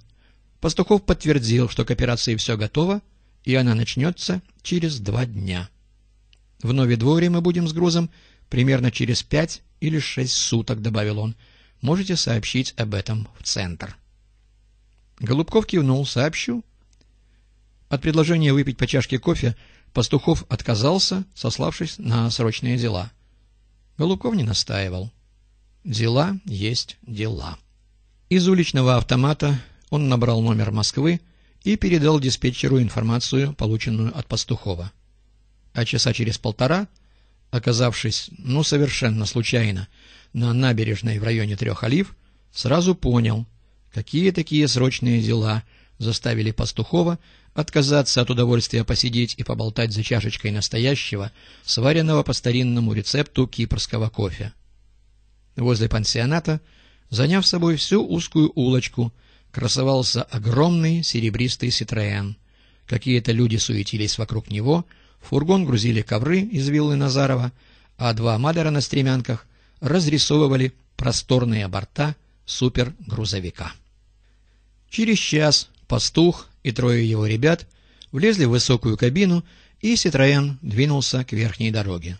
Пастухов подтвердил, что к операции все готово, и она начнется через 2 дня. В Новидворе мы будем с грузом примерно через 5 или 6 суток, добавил он. Можете сообщить об этом в центр. Голубков кивнул. Сообщу. От предложения выпить по чашке кофе Пастухов отказался, сославшись на срочные дела. Голубков не настаивал. Дела есть дела. Из уличного автомата он набрал номер Москвы и передал диспетчеру информацию, полученную от Пастухова. А часа через 1,5, оказавшись, совершенно случайно, на набережной в районе 3 Олив, сразу понял, какие такие срочные дела заставили Пастухова отказаться от удовольствия посидеть и поболтать за чашечкой настоящего, сваренного по старинному рецепту кипрского кофе. Возле пансионата, заняв собой всю узкую улочку, красовался огромный серебристый Ситроен. Какие-то люди суетились вокруг него, в фургон грузили ковры из виллы Назарова, а 2 мадера на стремянках разрисовывали просторные борта супергрузовика. Через 1 час Пастух и 3 его ребят влезли в высокую кабину, и Ситроен двинулся к верхней дороге.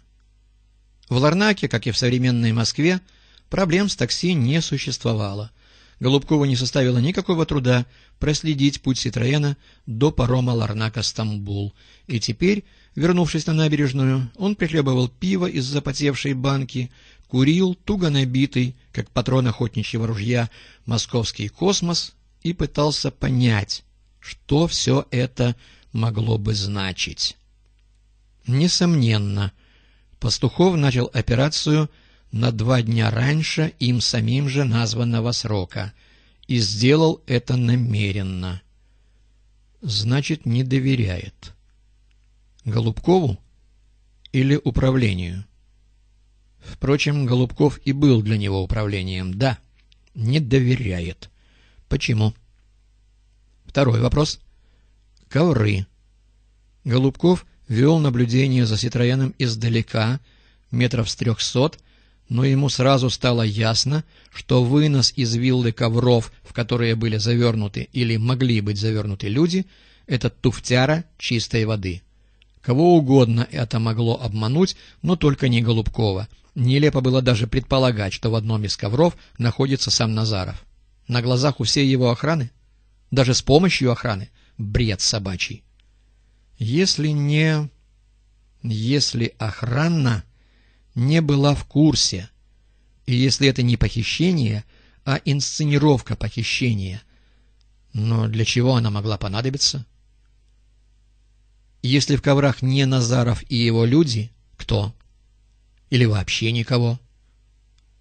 В Ларнаке, как и в современной Москве, проблем с такси не существовало. Голубкову не составило никакого труда проследить путь Ситроена до парома Ларнака-Стамбул, и теперь, вернувшись на набережную, он прихлебывал пиво из запотевшей банки, курил туго набитый, как патрон охотничьего ружья, московский «Космос» и пытался понять, что все это могло бы значить. Несомненно, Пастухов начал операцию на 2 дня раньше им самим же названного срока и сделал это намеренно. Значит, не доверяет. Голубкову или управлению? Впрочем, Голубков и был для него управлением. Да, не доверяет. Почему? Второй вопрос. Ковры. Голубков вел наблюдение за Ситроеном издалека, метров с 300, но ему сразу стало ясно, что вынос из виллы ковров, в которые были завернуты или могли быть завернуты люди, это туфтяра чистой воды. Кого угодно это могло обмануть, но только не Голубкова. Нелепо было даже предполагать, что в одном из ковров находится сам Назаров. На глазах у всей его охраны? Даже с помощью охраны? Бред собачий. Если охрана не была в курсе, и если это не похищение, а инсценировка похищения, но для чего она могла понадобиться? Если в коврах не Назаров и его люди, кто? Или вообще никого?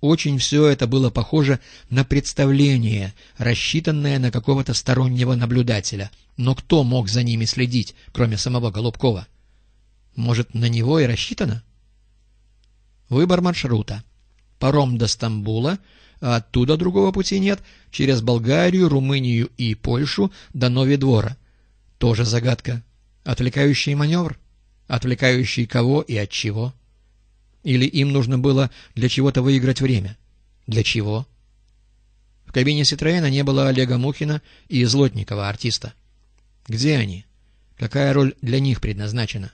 Очень все это было похоже на представление, рассчитанное на какого-то стороннего наблюдателя. Но кто мог за ними следить, кроме самого Голубкова? Может, на него и рассчитано? Выбор маршрута. Паром до Стамбула, а оттуда другого пути нет, через Болгарию, Румынию и Польшу до Новидвора. Тоже загадка. Отвлекающий маневр? Отвлекающий кого и от чего? Или им нужно было для чего-то выиграть время? Для чего? В кабине Ситроена не было Олега Мухина и Злотникова, артиста. Где они? Какая роль для них предназначена?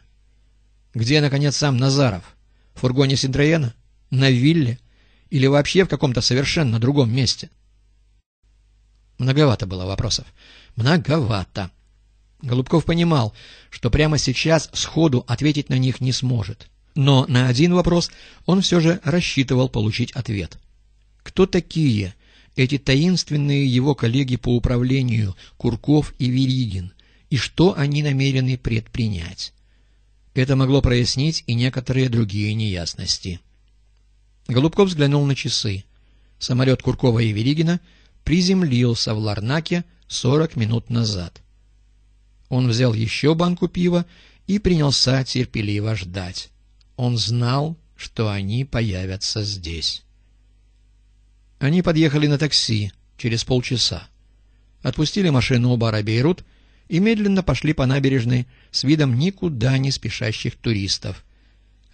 Где, наконец, сам Назаров? В фургоне Ситроена? На вилле? Или вообще в каком-то совершенно другом месте? Многовато было вопросов. Многовато. Голубков понимал, что прямо сейчас сходу ответить на них не сможет. Но на один вопрос он все же рассчитывал получить ответ. Кто такие эти таинственные его коллеги по управлению Курков и Виригин, и что они намерены предпринять? Это могло прояснить и некоторые другие неясности. Голубков взглянул на часы. Самолет Куркова и Виригина приземлился в Ларнаке 40 минут назад. Он взял еще банку пива и принялся терпеливо ждать. Он знал, что они появятся здесь. Они подъехали на такси через полчаса, отпустили машину у бара «Бейрут» и медленно пошли по набережной с видом никуда не спешащих туристов.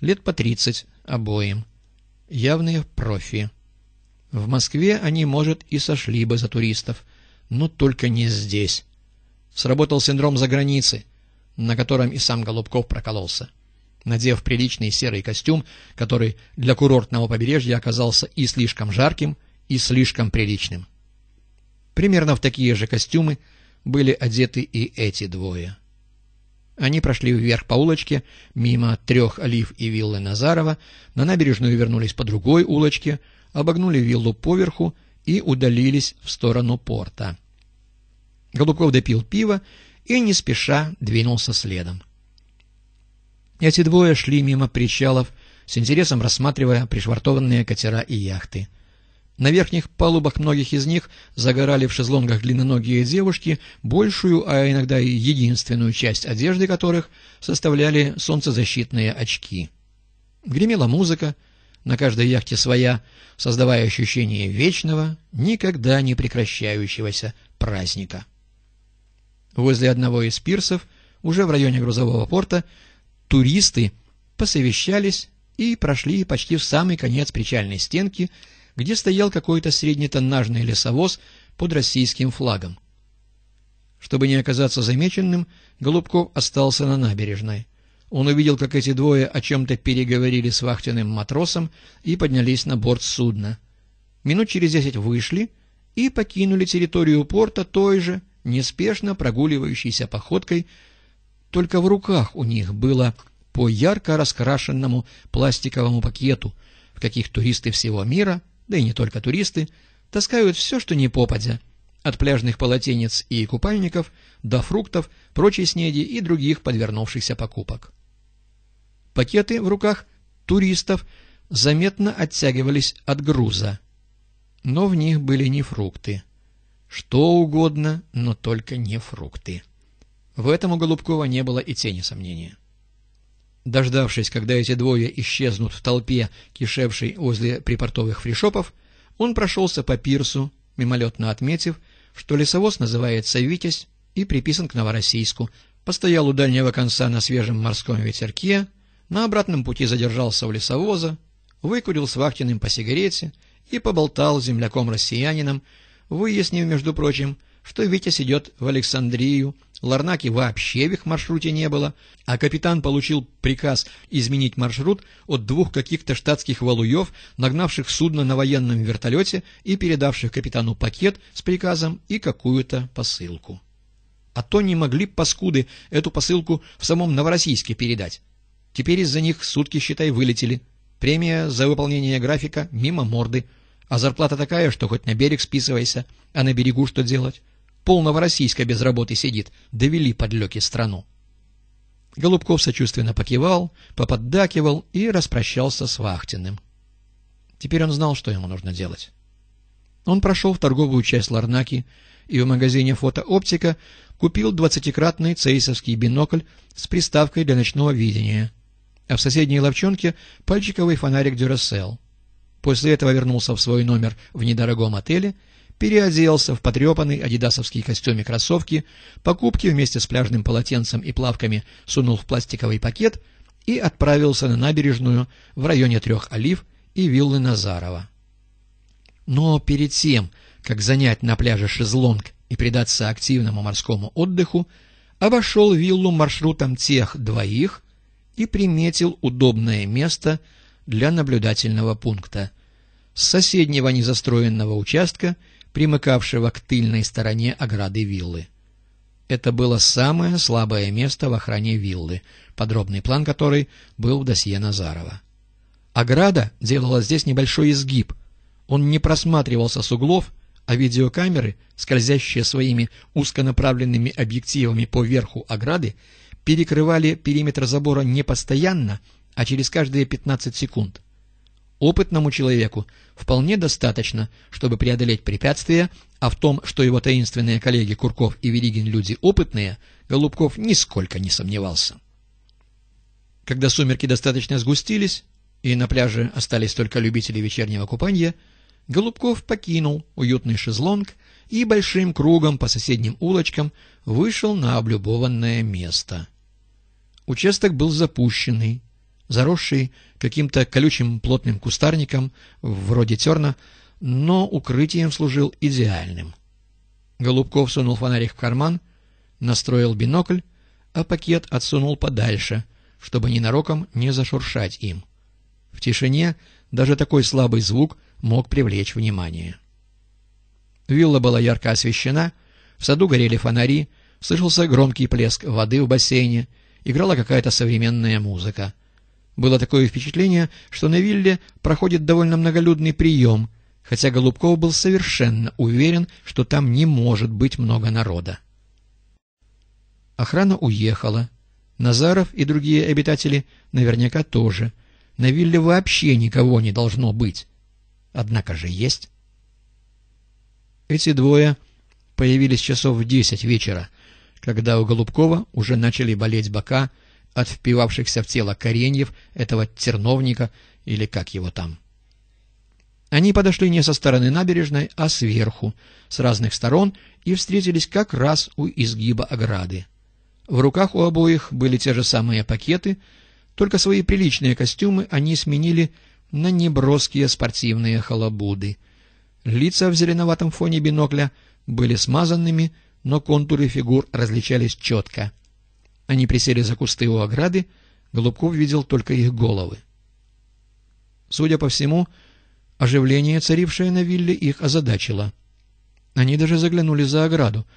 Лет по 30 обоим. Явные профи. В Москве они, может, и сошли бы за туристов, но только не здесь. Сработал синдром заграницы, на котором и сам Голубков прокололся. Надев приличный серый костюм, который для курортного побережья оказался и слишком жарким, и слишком приличным. Примерно в такие же костюмы были одеты и эти двое. Они прошли вверх по улочке, мимо трех олив и виллы Назарова, на набережную вернулись по другой улочке, обогнули виллу поверху и удалились в сторону порта. Голубков допил пиво и не спеша двинулся следом. Эти двое шли мимо причалов, с интересом рассматривая пришвартованные катера и яхты. На верхних палубах многих из них загорали в шезлонгах длинноногие девушки, большую, а иногда и единственную часть одежды которых составляли солнцезащитные очки. Гремела музыка, на каждой яхте своя, создавая ощущение вечного, никогда не прекращающегося праздника. Возле одного из пирсов, уже в районе грузового порта, туристы посовещались и прошли почти в самый конец причальной стенки, где стоял какой-то среднетоннажный лесовоз под российским флагом. Чтобы не оказаться замеченным, Голубков остался на набережной. Он увидел, как эти двое о чем-то переговорили с вахтенным матросом и поднялись на борт судна. Минут через 10 вышли и покинули территорию порта той же, неспешно прогуливающейся походкой, только в руках у них было по ярко раскрашенному пластиковому пакету, в каких туристы всего мира, да и не только туристы, таскают все, что ни попадя, от пляжных полотенец и купальников до фруктов, прочей снеди и других подвернувшихся покупок. Пакеты в руках туристов заметно оттягивались от груза, но в них были не фрукты. Что угодно, но только не фрукты. В этом у Голубкова не было и тени сомнения. Дождавшись, когда эти двое исчезнут в толпе, кишевшей возле припортовых фришопов, он прошелся по пирсу, мимолетно отметив, что лесовоз называется «Витязь» и приписан к Новороссийску, постоял у дальнего конца на свежем морском ветерке, на обратном пути задержался у лесовоза, выкурил с вахтенным по сигарете и поболтал с земляком-россиянином, выяснив, между прочим, что «Витязь» идет в Александрию, Ларнаки вообще в их маршруте не было, а капитан получил приказ изменить маршрут от двух каких-то штатских валуев, нагнавших судно на военном вертолете и передавших капитану пакет с приказом и какую-то посылку. А то не могли паскуды эту посылку в самом Новороссийске передать. Теперь из-за них сутки, считай, вылетели. Премия за выполнение графика мимо морды, а зарплата такая, что хоть на берег списывайся, а на берегу что делать? Пол Новороссийска без работы сидит, довели подлёки страну. Голубков сочувственно покивал, поподдакивал и распрощался с вахтенным. Теперь он знал, что ему нужно делать. Он прошел в торговую часть Ларнаки и в магазине «Фотооптика» купил 20-кратный цейсовский бинокль с приставкой для ночного видения, а в соседней лавчонке пальчиковый фонарик «Дюрасел». После этого вернулся в свой номер в недорогом отеле, переоделся в потрепанный адидасовский костюм и кроссовки, покупки вместе с пляжным полотенцем и плавками сунул в пластиковый пакет и отправился на набережную в районе трех олив и виллы Назарова. Но перед тем, как занять на пляже шезлонг и предаться активному морскому отдыху, обошел виллу маршрутом тех двоих и приметил удобное место для наблюдательного пункта. С соседнего незастроенного участка, примыкавшего к тыльной стороне ограды виллы. Это было самое слабое место в охране виллы, подробный план которой был в досье Назарова. Ограда делала здесь небольшой изгиб. Он не просматривался с углов, а видеокамеры, скользящие своими узконаправленными объективами по верху ограды, перекрывали периметр забора не постоянно, а через каждые 15 секунд. Опытному человеку вполне достаточно, чтобы преодолеть препятствия, а в том, что его таинственные коллеги Курков и Виригин люди опытные, Голубков нисколько не сомневался. Когда сумерки достаточно сгустились, и на пляже остались только любители вечернего купания, Голубков покинул уютный шезлонг и большим кругом по соседним улочкам вышел на облюбованное место. Участок был запущенный, заросший каким-то колючим плотным кустарником, вроде терна, но укрытием служил идеальным. Голубков сунул фонарик в карман, настроил бинокль, а пакет отсунул подальше, чтобы ненароком не зашуршать им. В тишине даже такой слабый звук мог привлечь внимание. Вилла была ярко освещена, в саду горели фонари, слышался громкий плеск воды в бассейне, играла какая-то современная музыка. Было такое впечатление, что на вилле проходит довольно многолюдный прием, хотя Голубков был совершенно уверен, что там не может быть много народа. Охрана уехала. Назаров и другие обитатели наверняка тоже. На вилле вообще никого не должно быть. Однако же есть. Эти двое появились часов в 10 вечера, когда у Голубкова уже начали болеть бока от впивавшихся в тело кореньев этого терновника или как его там. Они подошли не со стороны набережной, а сверху, с разных сторон, и встретились как раз у изгиба ограды. В руках у обоих были те же самые пакеты, только свои приличные костюмы они сменили на неброские спортивные халабуды. Лица в зеленоватом фоне бинокля были смазанными, но контуры фигур различались четко. Они присели за кусты у ограды, Голубков видел только их головы. Судя по всему, оживление, царившее на вилле, их озадачило. Они даже заглянули за ограду.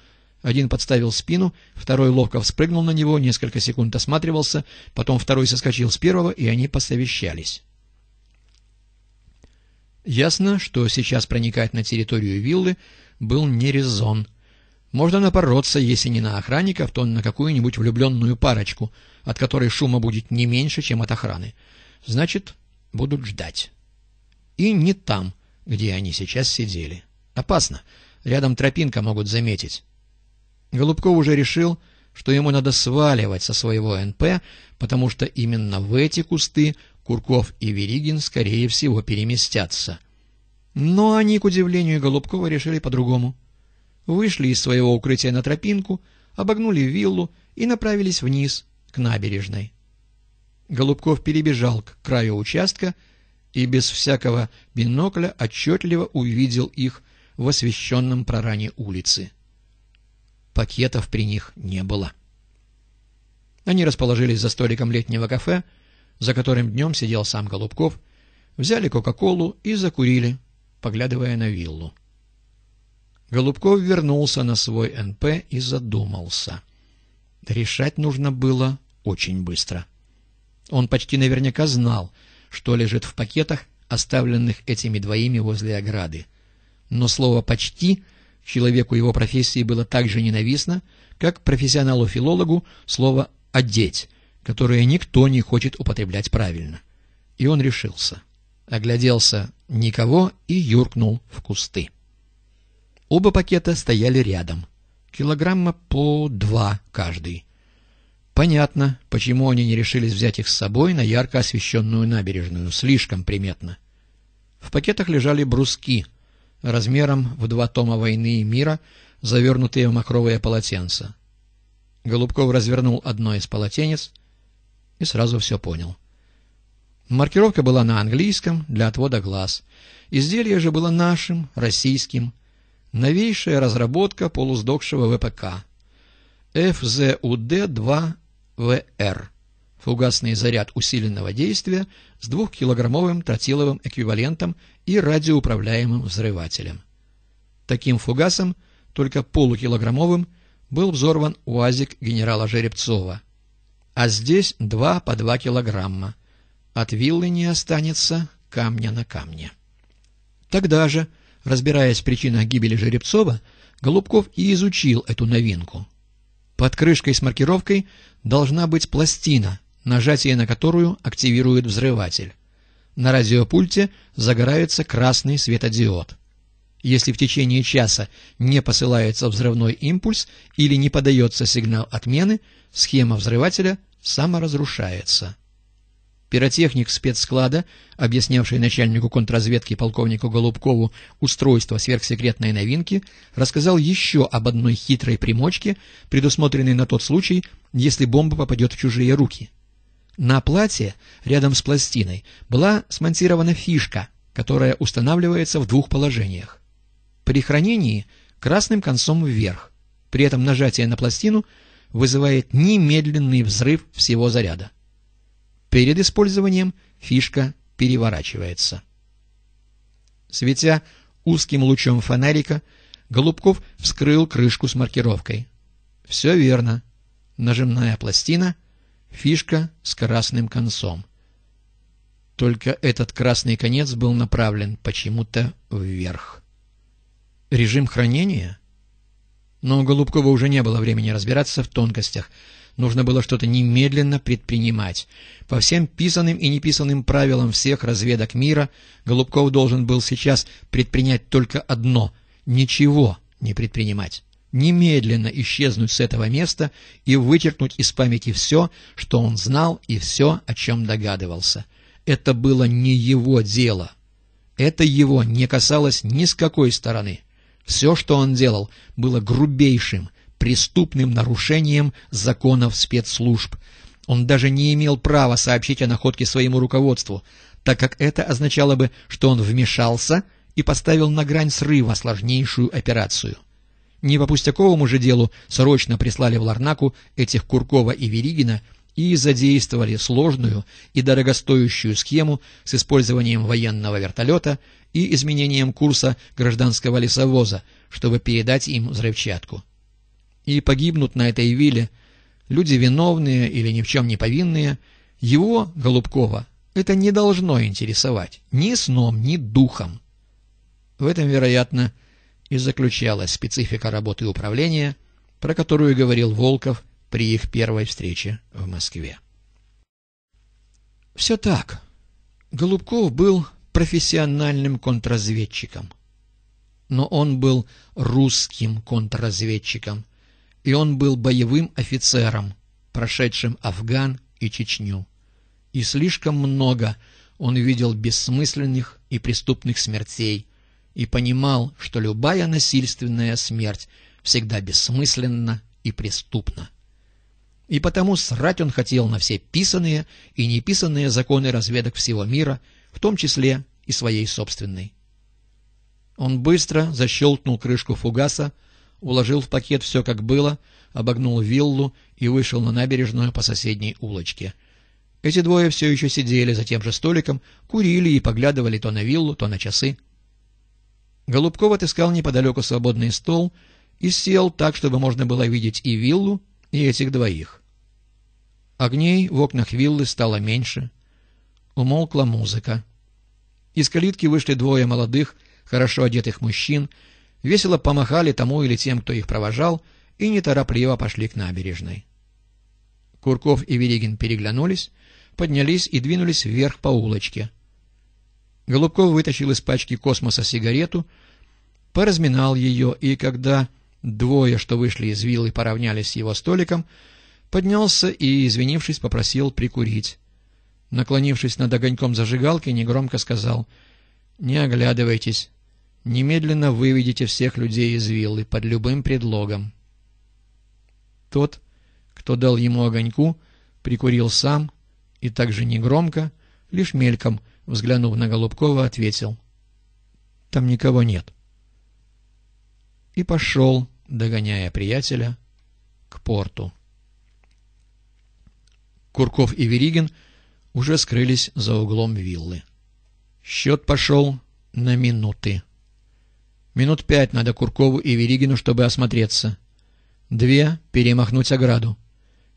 Один подставил спину, второй ловко вспрыгнул на него, несколько секунд осматривался, потом второй соскочил с первого, и они посовещались. Ясно, что сейчас проникать на территорию виллы был не резон. Можно напороться, если не на охранников, то на какую-нибудь влюбленную парочку, от которой шума будет не меньше, чем от охраны. Значит, будут ждать. И не там, где они сейчас сидели. Опасно. Рядом тропинка могут заметить. Голубков уже решил, что ему надо сваливать со своего НП, потому что именно в эти кусты Курков и Виригин, скорее всего, переместятся. Но они, к удивлению Голубкова, решили по-другому. Вышли из своего укрытия на тропинку, обогнули виллу и направились вниз, к набережной. Голубков перебежал к краю участка и без всякого бинокля отчетливо увидел их в освещенном проране улицы. Пакетов при них не было. Они расположились за столиком летнего кафе, за которым днем сидел сам Голубков, взяли кока-колу и закурили, поглядывая на виллу. Голубков вернулся на свой НП и задумался. Решать нужно было очень быстро. Он почти наверняка знал, что лежит в пакетах, оставленных этими двоими возле ограды. Но слово «почти» человеку его профессии было так же ненавистно, как профессионалу-филологу слово «одеть», которое никто не хочет употреблять правильно. И он решился. Огляделся никого и юркнул в кусты. Оба пакета стояли рядом. Килограмма по 2 каждый. Понятно, почему они не решились взять их с собой на ярко освещенную набережную. Слишком приметно. В пакетах лежали бруски размером в 2 тома «Войны и мира», завернутые в махровое полотенце. Голубков развернул одно из полотенец и сразу все понял. Маркировка была на английском для отвода глаз. Изделие же было нашим, российским. Новейшая разработка полусдохшего ВПК. ФЗУД-2ВР. Фугасный заряд усиленного действия с 2-килограммовым тротиловым эквивалентом и радиоуправляемым взрывателем. Таким фугасом, только полукилограммовым, был взорван УАЗик генерала Жеребцова. А здесь 2 по 2 килограмма. От виллы не останется камня на камне. Тогда же, разбираясь в причинах гибели Жеребцова, Голубков и изучил эту новинку. Под крышкой с маркировкой должна быть пластина, нажатие на которую активирует взрыватель. На радиопульте загорается красный светодиод. Если в течение часа не посылается взрывной импульс или не подается сигнал отмены, схема взрывателя саморазрушается. Пиротехник спецсклада, объяснявший начальнику контрразведки полковнику Голубкову устройство сверхсекретной новинки, рассказал еще об одной хитрой примочке, предусмотренной на тот случай, если бомба попадет в чужие руки. На плате, рядом с пластиной, была смонтирована фишка, которая устанавливается в двух положениях. При хранении красным концом вверх, при этом нажатие на пластину вызывает немедленный взрыв всего заряда. Перед использованием фишка переворачивается. Светя узким лучом фонарика, Голубков вскрыл крышку с маркировкой. Все верно. Нажимная пластина, фишка с красным концом. Только этот красный конец был направлен почему-то вверх. Режим хранения? Но у Голубкова уже не было времени разбираться в тонкостях. Нужно было что-то немедленно предпринимать. По всем писанным и неписанным правилам всех разведок мира Голубков должен был сейчас предпринять только одно — ничего не предпринимать. Немедленно исчезнуть с этого места и вычеркнуть из памяти все, что он знал, и все, о чем догадывался. Это было не его дело. Это его не касалось ни с какой стороны. Все, что он делал, было грубейшим, преступным нарушением законов спецслужб. Он даже не имел права сообщить о находке своему руководству, так как это означало бы, что он вмешался и поставил на грань срыва сложнейшую операцию. Не по пустяковому же делу срочно прислали в Ларнаку этих Куркова и Виригина и задействовали сложную и дорогостоящую схему с использованием военного вертолета и изменением курса гражданского лесовоза, чтобы передать им взрывчатку. И погибнут на этой вилле люди виновные или ни в чем не повинные. Его, Голубкова, это не должно интересовать ни сном, ни духом. В этом, вероятно, и заключалась специфика работы управления, про которую говорил Волков при их первой встрече в Москве. Все так. Голубков был профессиональным контрразведчиком. Но он был русским контрразведчиком, и он был боевым офицером, прошедшим Афган и Чечню. И слишком много он видел бессмысленных и преступных смертей, и понимал, что любая насильственная смерть всегда бессмысленна и преступна. И потому срать он хотел на все писанные и неписанные законы разведок всего мира, в том числе и своей собственной. Он быстро защелкнул крышку фугаса, уложил в пакет все как было, обогнул виллу и вышел на набережную по соседней улочке. Эти двое все еще сидели за тем же столиком, курили и поглядывали то на виллу, то на часы. Голубков отыскал неподалеку свободный стол и сел так, чтобы можно было видеть и виллу, и этих двоих. Огней в окнах виллы стало меньше. Умолкла музыка. Из калитки вышли двое молодых, хорошо одетых мужчин, весело помахали тому или тем, кто их провожал, и неторопливо пошли к набережной. Курков и Виригин переглянулись, поднялись и двинулись вверх по улочке. Голубков вытащил из пачки «Космоса» сигарету, поразминал ее, и когда двое, что вышли из виллы, поравнялись с его столиком, поднялся и, извинившись, попросил прикурить. Наклонившись над огоньком зажигалки, негромко сказал: «Не оглядывайтесь, немедленно выведите всех людей из виллы под любым предлогом». Тот, кто дал ему огоньку, прикурил сам и также негромко, лишь мельком, взглянув на Голубкова, ответил: «Там никого нет». И пошел, догоняя приятеля, к порту. Курков и Виригин уже скрылись за углом виллы. Счет пошел на минуты. Минут 5 надо Куркову и Виригину, чтобы осмотреться. 2 — перемахнуть ограду.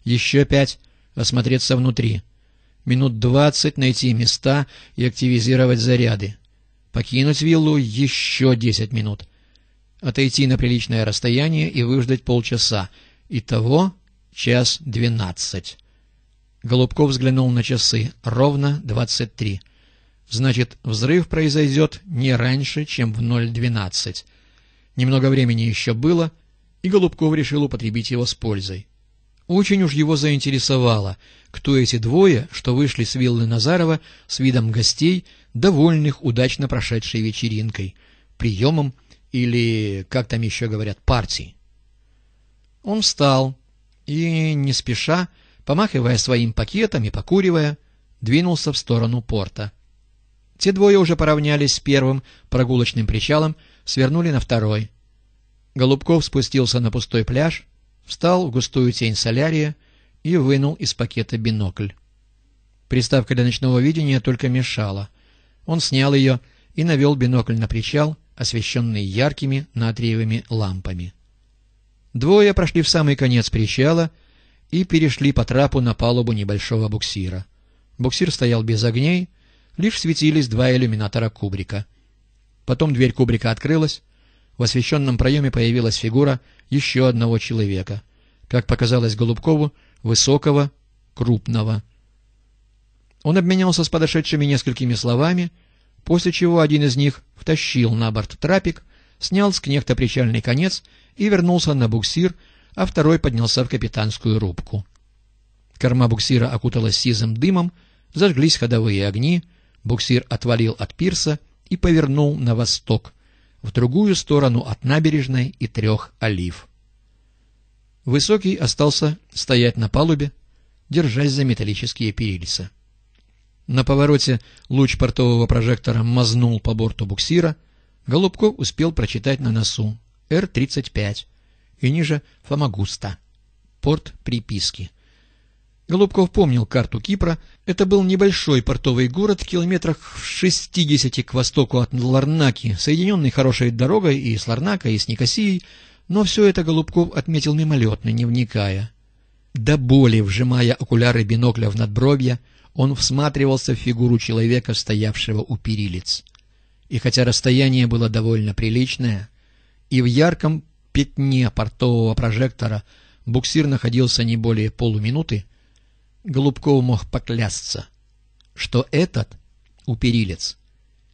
Еще 5 — осмотреться внутри. Минут 20 найти места и активизировать заряды. Покинуть виллу еще 10 минут. Отойти на приличное расстояние и выждать полчаса. Итого 1:12. Голубков взглянул на часы. Ровно 23. Значит, взрыв произойдет не раньше, чем в 0:12. Немного времени еще было, и Голубков решил употребить его с пользой. Очень уж его заинтересовало, кто эти двое, что вышли с виллы Назарова с видом гостей, довольных удачно прошедшей вечеринкой, приемом или, как там еще говорят, партией. Он встал и, не спеша, помахивая своим пакетом и покуривая, двинулся в сторону порта. Те двое уже поравнялись с первым прогулочным причалом, свернули на второй. Голубков спустился на пустой пляж, встал в густую тень солярия и вынул из пакета бинокль. Приставка для ночного видения только мешала. Он снял ее и навел бинокль на причал, освещенный яркими натриевыми лампами. Двое прошли в самый конец причала и перешли по трапу на палубу небольшого буксира. Буксир стоял без огней, лишь светились два иллюминатора кубрика. Потом дверь кубрика открылась. В освещенном проеме появилась фигура еще одного человека, как показалось Голубкову, высокого, крупного. Он обменялся с подошедшими несколькими словами, после чего один из них втащил на борт трапик, снял с кнехта причальный конец и вернулся на буксир, а второй поднялся в капитанскую рубку. Корма буксира окуталась сизым дымом, зажглись ходовые огни, буксир отвалил от пирса и повернул на восток, в другую сторону от набережной и трех олив. Высокий остался стоять на палубе, держась за металлические перильца. На повороте луч портового прожектора мазнул по борту буксира. Голубков успел прочитать на носу «Р-35» и ниже «Фамагуста», порт приписки. Голубков помнил карту Кипра. Это был небольшой портовый город в километрах в 60 к востоку от Ларнаки, соединенный хорошей дорогой и с Ларнакой, и с Никосией, но все это Голубков отметил мимолетно, не вникая. До боли, вжимая окуляры бинокля в надбровья, он всматривался в фигуру человека, стоявшего у перилец. И хотя расстояние было довольно приличное, и в ярком пятне портового прожектора буксир находился не более полуминуты, Голубков мог поклясться, что этот у перилец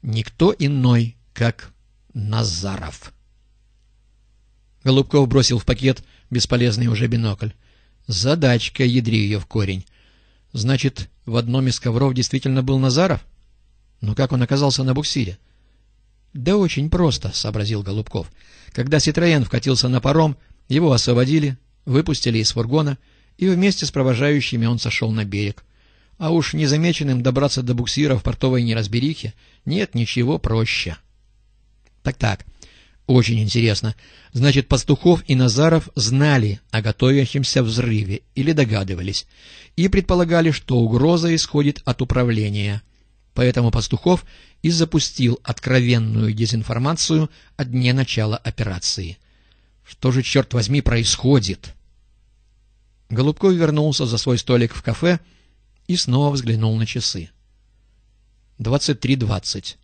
никто иной, как Назаров. Голубков бросил в пакет бесполезный уже бинокль. Задачка, ядри ее в корень. Значит, в одном из ковров действительно был Назаров? Но как он оказался на буксире? Да очень просто, сообразил Голубков. Когда Ситроен вкатился на паром, его освободили, выпустили из фургона, и вместе с провожающими он сошел на берег. А уж незамеченным добраться до буксира в портовой неразберихе нет ничего проще. Так-так, очень интересно. Значит, Пастухов и Назаров знали о готовящемся взрыве или догадывались, и предполагали, что угроза исходит от управления. Поэтому Пастухов и запустил откровенную дезинформацию о дне начала операции. Что же, черт возьми, происходит? Голубков вернулся за свой столик в кафе и снова взглянул на часы. 23:20.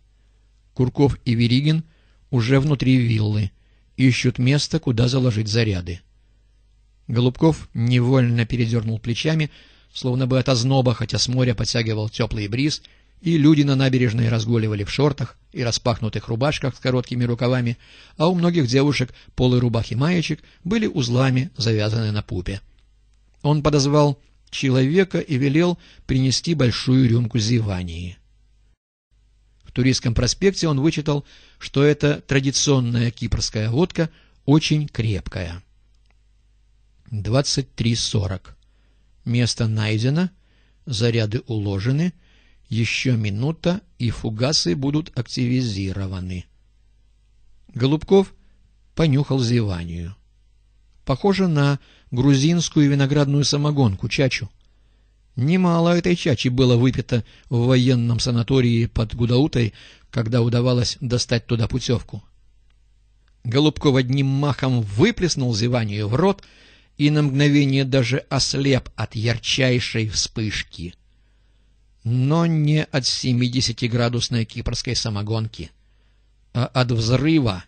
Курков и Виригин уже внутри виллы, ищут место, куда заложить заряды. Голубков невольно передернул плечами, словно бы от озноба, хотя с моря подтягивал теплый бриз, и люди на набережной разгуливали в шортах и распахнутых рубашках с короткими рукавами, а у многих девушек полы рубах и маечек были узлами завязаны на пупе. Он подозвал человека и велел принести большую рюмку зевании. В Туристском проспекте он вычитал, что это традиционная кипрская водка, очень крепкая. 23:40. Место найдено, заряды уложены, еще минута, и фугасы будут активизированы. Голубков понюхал зеванию. Похоже на грузинскую виноградную самогонку, чачу. Немало этой чачи было выпито в военном санатории под Гудаутой, когда удавалось достать туда путевку. Голубков одним махом выплеснул зеванию в рот и на мгновение даже ослеп от ярчайшей вспышки. Но не от 70-градусной кипрской самогонки, а от взрыва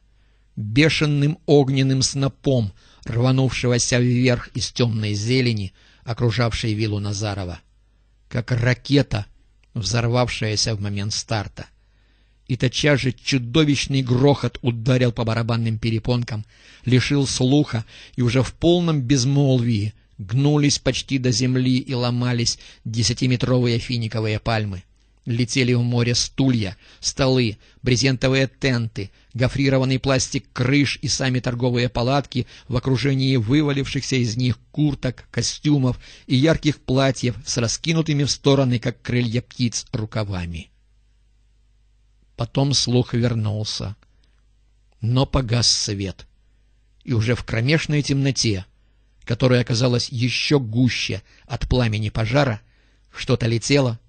бешеным огненным снопом, рванувшегося вверх из темной зелени, окружавшей виллу Назарова, как ракета, взорвавшаяся в момент старта. И тотчас же чудовищный грохот ударил по барабанным перепонкам, лишил слуха, и уже в полном безмолвии гнулись почти до земли и ломались 10-метровые финиковые пальмы. Летели в море стулья, столы, брезентовые тенты, гофрированный пластик крыш и сами торговые палатки в окружении вывалившихся из них курток, костюмов и ярких платьев с раскинутыми в стороны, как крылья птиц, рукавами. Потом слух вернулся. Но погас свет. И уже в кромешной темноте, которая оказалась еще гуще от пламени пожара, что-то летело,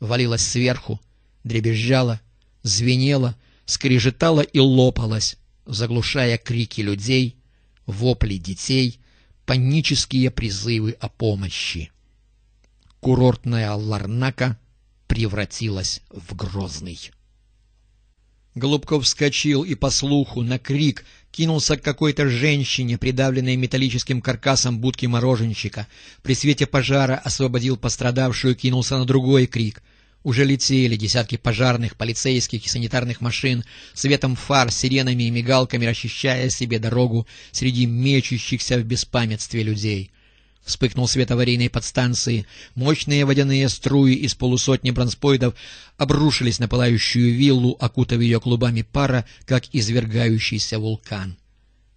валилось сверху, дребезжало, звенело, скрежетало и лопалось, заглушая крики людей, вопли детей, панические призывы о помощи. Курортная Ларнака превратилась в Грозный. Голубков вскочил и по слуху, на крик, кинулся к какой-то женщине, придавленной металлическим каркасом будки мороженщика. При свете пожара освободил пострадавшую, кинулся на другой крик. Уже летели десятки пожарных, полицейских и санитарных машин, светом фар, сиренами и мигалками расчищая себе дорогу среди мечущихся в беспамятстве людей. Вспыхнул свет аварийной подстанции. Мощные водяные струи из полусотни бронспоидов обрушились на пылающую виллу, окутав ее клубами пара, как извергающийся вулкан.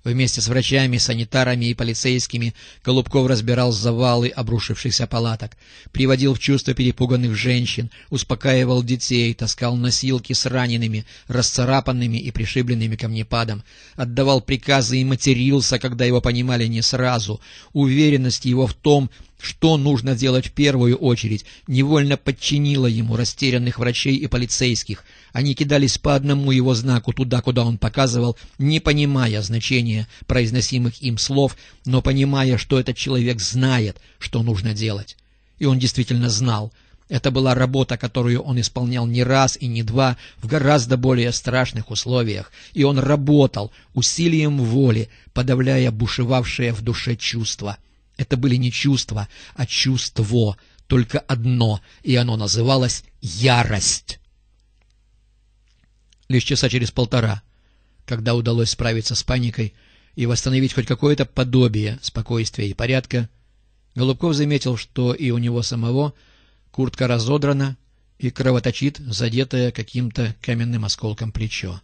Вместе с врачами, санитарами и полицейскими Голубков разбирал завалы обрушившихся палаток, приводил в чувство перепуганных женщин, успокаивал детей, таскал носилки с ранеными, расцарапанными и пришибленными камнепадом, отдавал приказы и матерился, когда его понимали не сразу. Уверенность его в том, что нужно делать в первую очередь, невольно подчинила ему растерянных врачей и полицейских. Они кидались по одному его знаку туда, куда он показывал, не понимая значения произносимых им слов, но понимая, что этот человек знает, что нужно делать. И он действительно знал. Это была работа, которую он исполнял не раз и не два в гораздо более страшных условиях. И он работал усилием воли, подавляя бушевавшее в душе чувства. Это были не чувства, а чувство, только одно, и оно называлось ярость. Лишь часа через полтора, когда удалось справиться с паникой и восстановить хоть какое-то подобие спокойствия и порядка, Голубков заметил, что и у него самого куртка разодрана и кровоточит, задетая каким-то каменным осколком плечо.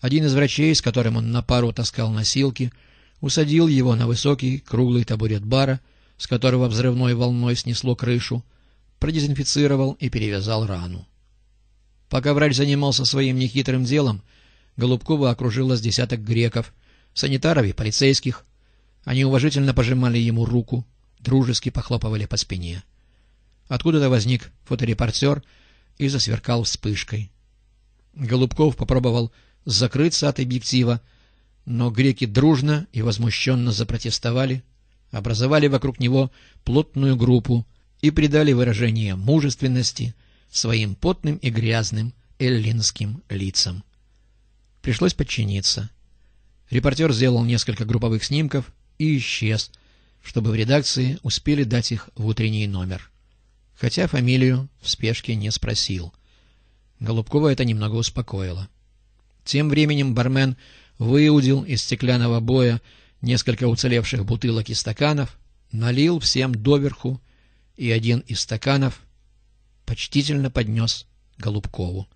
Один из врачей, с которым он на пару таскал носилки, усадил его на высокий круглый табурет бара, с которого взрывной волной снесло крышу, продезинфицировал и перевязал рану. Пока врач занимался своим нехитрым делом, Голубкова окружило с десяток греков, санитаров и полицейских. Они уважительно пожимали ему руку, дружески похлопывали по спине. Откуда-то возник фоторепортер и засверкал вспышкой. Голубков попробовал закрыться от объектива, но греки дружно и возмущенно запротестовали, образовали вокруг него плотную группу и придали выражение мужественности своим потным и грязным эллинским лицам. Пришлось подчиниться. Репортер сделал несколько групповых снимков и исчез, чтобы в редакции успели дать их в утренний номер. Хотя фамилию в спешке не спросил. Голубкова это немного успокоило. Тем временем бармен выудил из стеклянного боя несколько уцелевших бутылок и стаканов, налил всем доверху, и один из стаканов почтительно поднес Голубкову.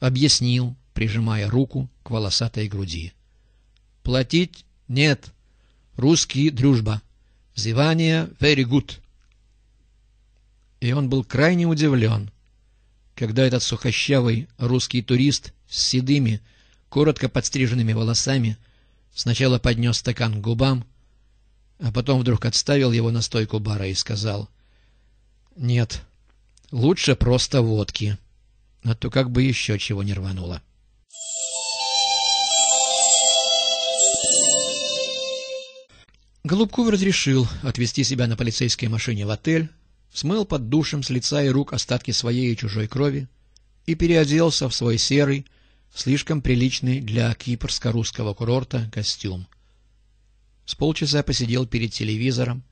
Объяснил, прижимая руку к волосатой груди. — Платить нет. Русский дружба. Зевание very good. И он был крайне удивлен, когда этот сухощавый русский турист с седыми, коротко подстриженными волосами сначала поднес стакан к губам, а потом вдруг отставил его на стойку бара и сказал: «Нет, лучше просто водки, а то как бы еще чего не рвануло». Голубков разрешил отвезти себя на полицейской машине в отель, смыл под душем с лица и рук остатки своей и чужой крови и переоделся в свой серый, слишком приличный для кипрско-русского курорта костюм. С полчаса посидел перед телевизором,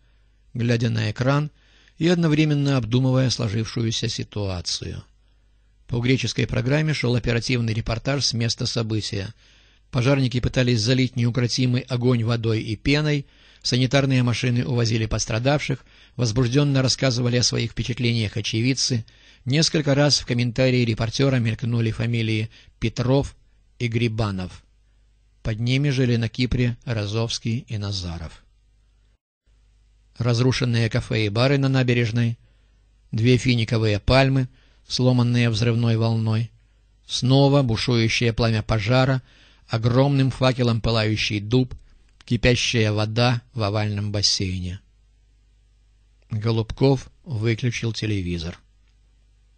глядя на экран и одновременно обдумывая сложившуюся ситуацию. По греческой программе шел оперативный репортаж с места события. Пожарники пытались залить неукротимый огонь водой и пеной, санитарные машины увозили пострадавших, возбужденно рассказывали о своих впечатлениях очевидцы. Несколько раз в комментарии репортера мелькнули фамилии Петров и Грибанов. Под ними жили на Кипре Розовский и Назаров. Разрушенные кафе и бары на набережной, две финиковые пальмы, сломанные взрывной волной, Снова бушующее пламя пожара, огромным факелом пылающий дуб, кипящая вода в овальном бассейне. Голубков выключил телевизор.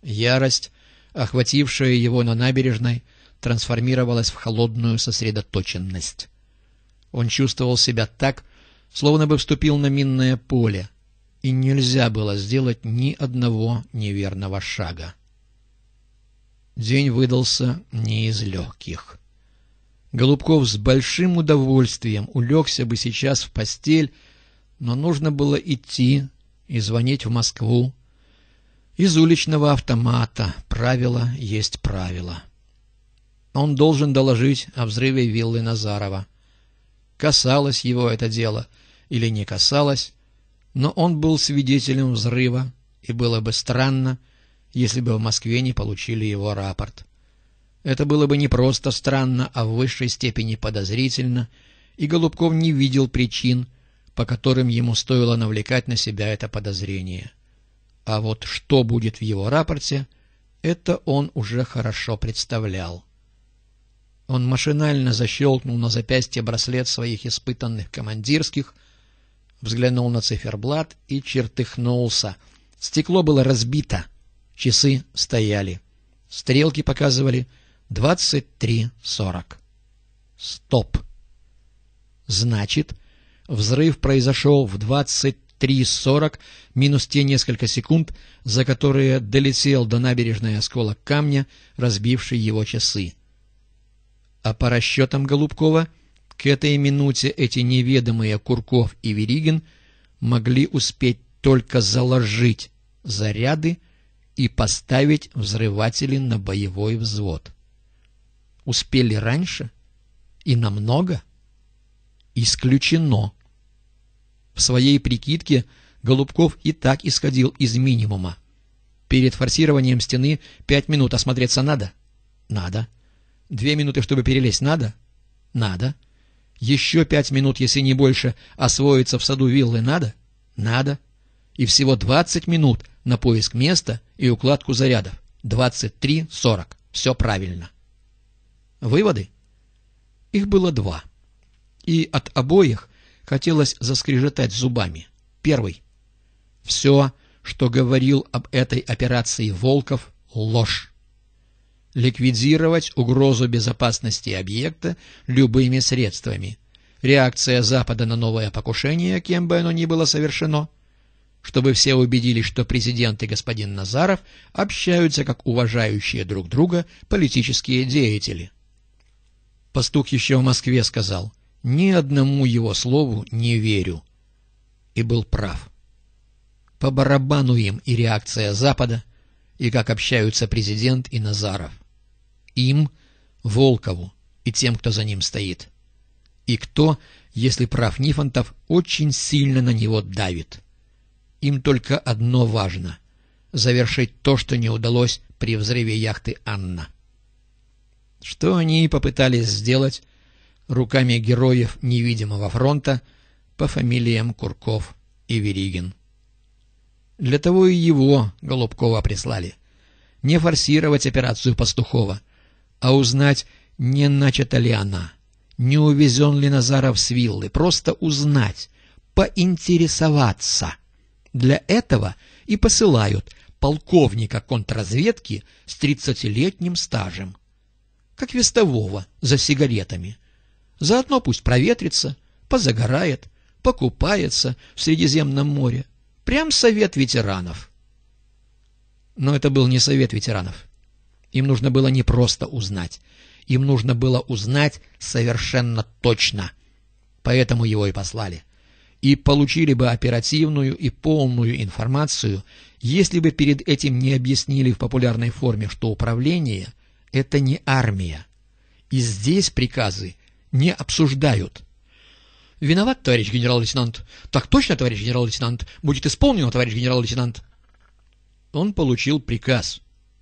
Ярость, охватившая его на набережной, трансформировалась в холодную сосредоточенность. Он чувствовал себя так, словно бы вступил на минное поле, и нельзя было сделать ни одного неверного шага. День выдался не из легких. Голубков с большим удовольствием улегся бы сейчас в постель, но нужно было идти и звонить в Москву. Из уличного автомата правило есть правило. Он должен доложить о взрыве виллы Назарова. Касалось его это дело или не касалось, но он был свидетелем взрыва, и было бы странно, если бы в Москве не получили его рапорт. Это было бы не просто странно, а в высшей степени подозрительно, и Голубков не видел причин, по которым ему стоило навлекать на себя это подозрение. А вот что будет в его рапорте, это он уже хорошо представлял. Он машинально защелкнул на запястье браслет своих испытанных командирских, взглянул на циферблат и чертыхнулся. Стекло было разбито, часы стояли. Стрелки показывали 23:40. Стоп. Значит, взрыв произошел в 23:40 минус те несколько секунд, за которые долетел до набережной осколок камня, разбивший его часы. А по расчетам Голубкова, к этой минуте эти неведомые Курков и Виригин могли успеть только заложить заряды и поставить взрыватели на боевой взвод. Успели раньше? И намного? Исключено. В своей прикидке Голубков и так исходил из минимума. Перед форсированием стены 5 минут осмотреться надо? Надо. 2 минуты, чтобы перелезть, надо? Надо. Еще 5 минут, если не больше, освоиться в саду виллы надо? Надо. И всего 20 минут на поиск места и укладку зарядов. 23:40. Все правильно. Выводы? Их было 2. И от обоих хотелось заскрежетать зубами. Первый. Все, что говорил об этой операции Волков, ложь. Ликвидировать угрозу безопасности объекта любыми средствами. Реакция Запада на новое покушение, кем бы оно ни было совершено, чтобы все убедились, что президент и господин Назаров общаются как уважающие друг друга политические деятели. Пастух еще в Москве сказал: «Ни одному его слову не верю». И был прав. По барабану им и реакция Запада, и как общаются президент и Назаров. Им, Волкову и тем, кто за ним стоит. И кто, если прав Нифонтов, очень сильно на него давит. Им только одно важно — завершить то, что не удалось при взрыве яхты «Анна». Что они и попытались сделать руками героев невидимого фронта по фамилиям Курков и Виригин. Для того и его, Голубкова, прислали. Не форсировать операцию Пастухова, а узнать, не начата ли она, не увезен ли Назаров с виллы, просто узнать, поинтересоваться. Для этого и посылают полковника контрразведки с 30-летним стажем, как вестового, за сигаретами. Заодно пусть проветрится, позагорает, покупается в Средиземном море. Прям совет ветеранов. Но это был не совет ветеранов. Им нужно было не просто узнать. Им нужно было узнать совершенно точно. Поэтому его и послали. И получили бы оперативную и полную информацию, если бы перед этим не объяснили в популярной форме, что управление — это не армия. И здесь приказы не обсуждают. «Виноват, товарищ генерал-лейтенант». «Так точно, товарищ генерал-лейтенант». «Будет исполнено, товарищ генерал-лейтенант». Он получил приказ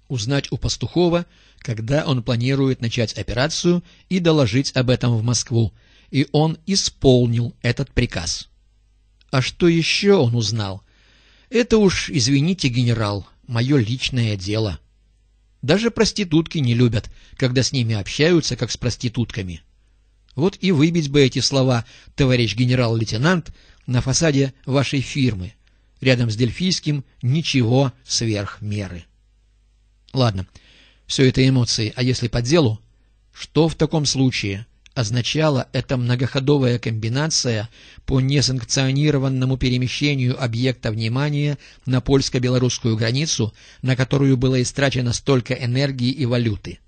узнать у Пастухова, когда он планирует начать операцию, и доложить об этом в Москву. И он исполнил этот приказ. А что еще он узнал? «Это уж, извините, генерал, мое личное дело». Даже проститутки не любят, когда с ними общаются, как с проститутками. Вот и выбить бы эти слова, товарищ генерал-лейтенант, на фасаде вашей фирмы. Рядом с Дельфийским ничего сверх меры. Ладно, все это эмоции, а если по делу? Что в таком случае означала эта многоходовая комбинация по несанкционированному перемещению объекта внимания на польско-белорусскую границу, на которую было истрачено столько энергии и валюты?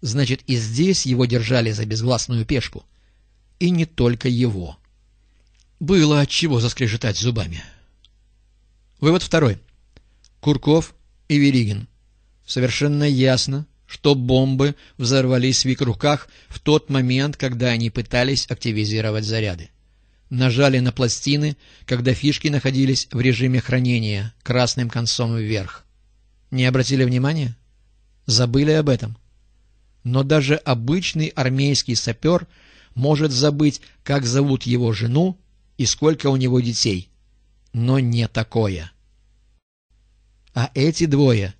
Значит, и здесь его держали за безгласную пешку. И не только его. Было отчего заскрежетать зубами. Вывод второй. Курков и Виригин. Совершенно ясно, что бомбы взорвались в их руках в тот момент, когда они пытались активизировать заряды. Нажали на пластины, когда фишки находились в режиме хранения, красным концом вверх. Не обратили внимания? Забыли об этом? Но даже обычный армейский сапер может забыть, как зовут его жену и сколько у него детей. Но не такое. А эти двое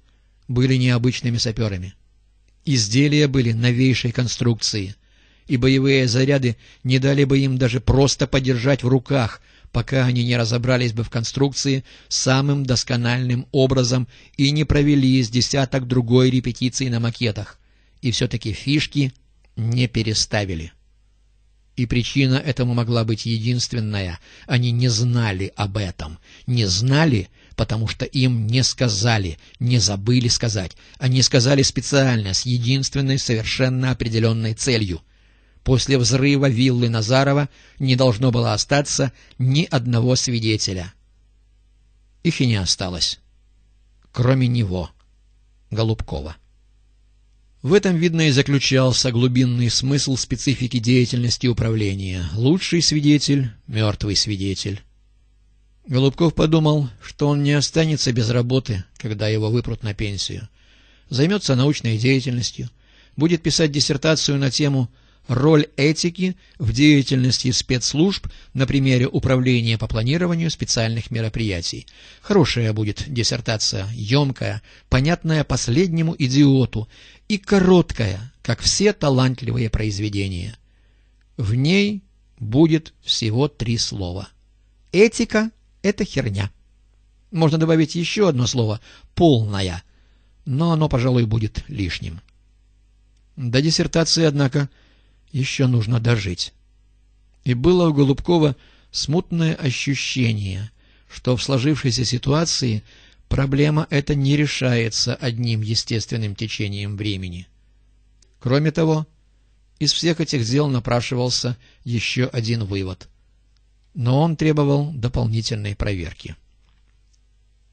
были необычными саперами. Изделия были новейшей конструкции, и боевые заряды не дали бы им даже просто подержать в руках, пока они не разобрались бы в конструкции самым доскональным образом и не провели с десяток другой репетиций на макетах. И все-таки фишки не переставили. И причина этому могла быть единственная. Они не знали об этом. Не знали, потому что им не сказали, не забыли сказать. Они сказали специально, с единственной совершенно определенной целью. После взрыва виллы Назарова не должно было остаться ни одного свидетеля. Их и не осталось. Кроме него, Голубкова. В этом, видно, и заключался глубинный смысл специфики деятельности управления. Лучший свидетель — мертвый свидетель. Голубков подумал, что он не останется без работы, когда его выпрут на пенсию. Займется научной деятельностью, будет писать диссертацию на тему «Роль этики в деятельности спецслужб на примере управления по планированию специальных мероприятий». Хорошая будет диссертация, емкая, понятная последнему идиоту и короткая, как все талантливые произведения. В ней будет всего 3 слова. «Этика — это херня». Можно добавить еще одно слово «полная», но оно, пожалуй, будет лишним. До диссертации, однако, еще нужно дожить. И было у Голубкова смутное ощущение, что в сложившейся ситуации проблема эта не решается одним естественным течением времени. Кроме того, из всех этих дел напрашивался еще один вывод. Но он требовал дополнительной проверки.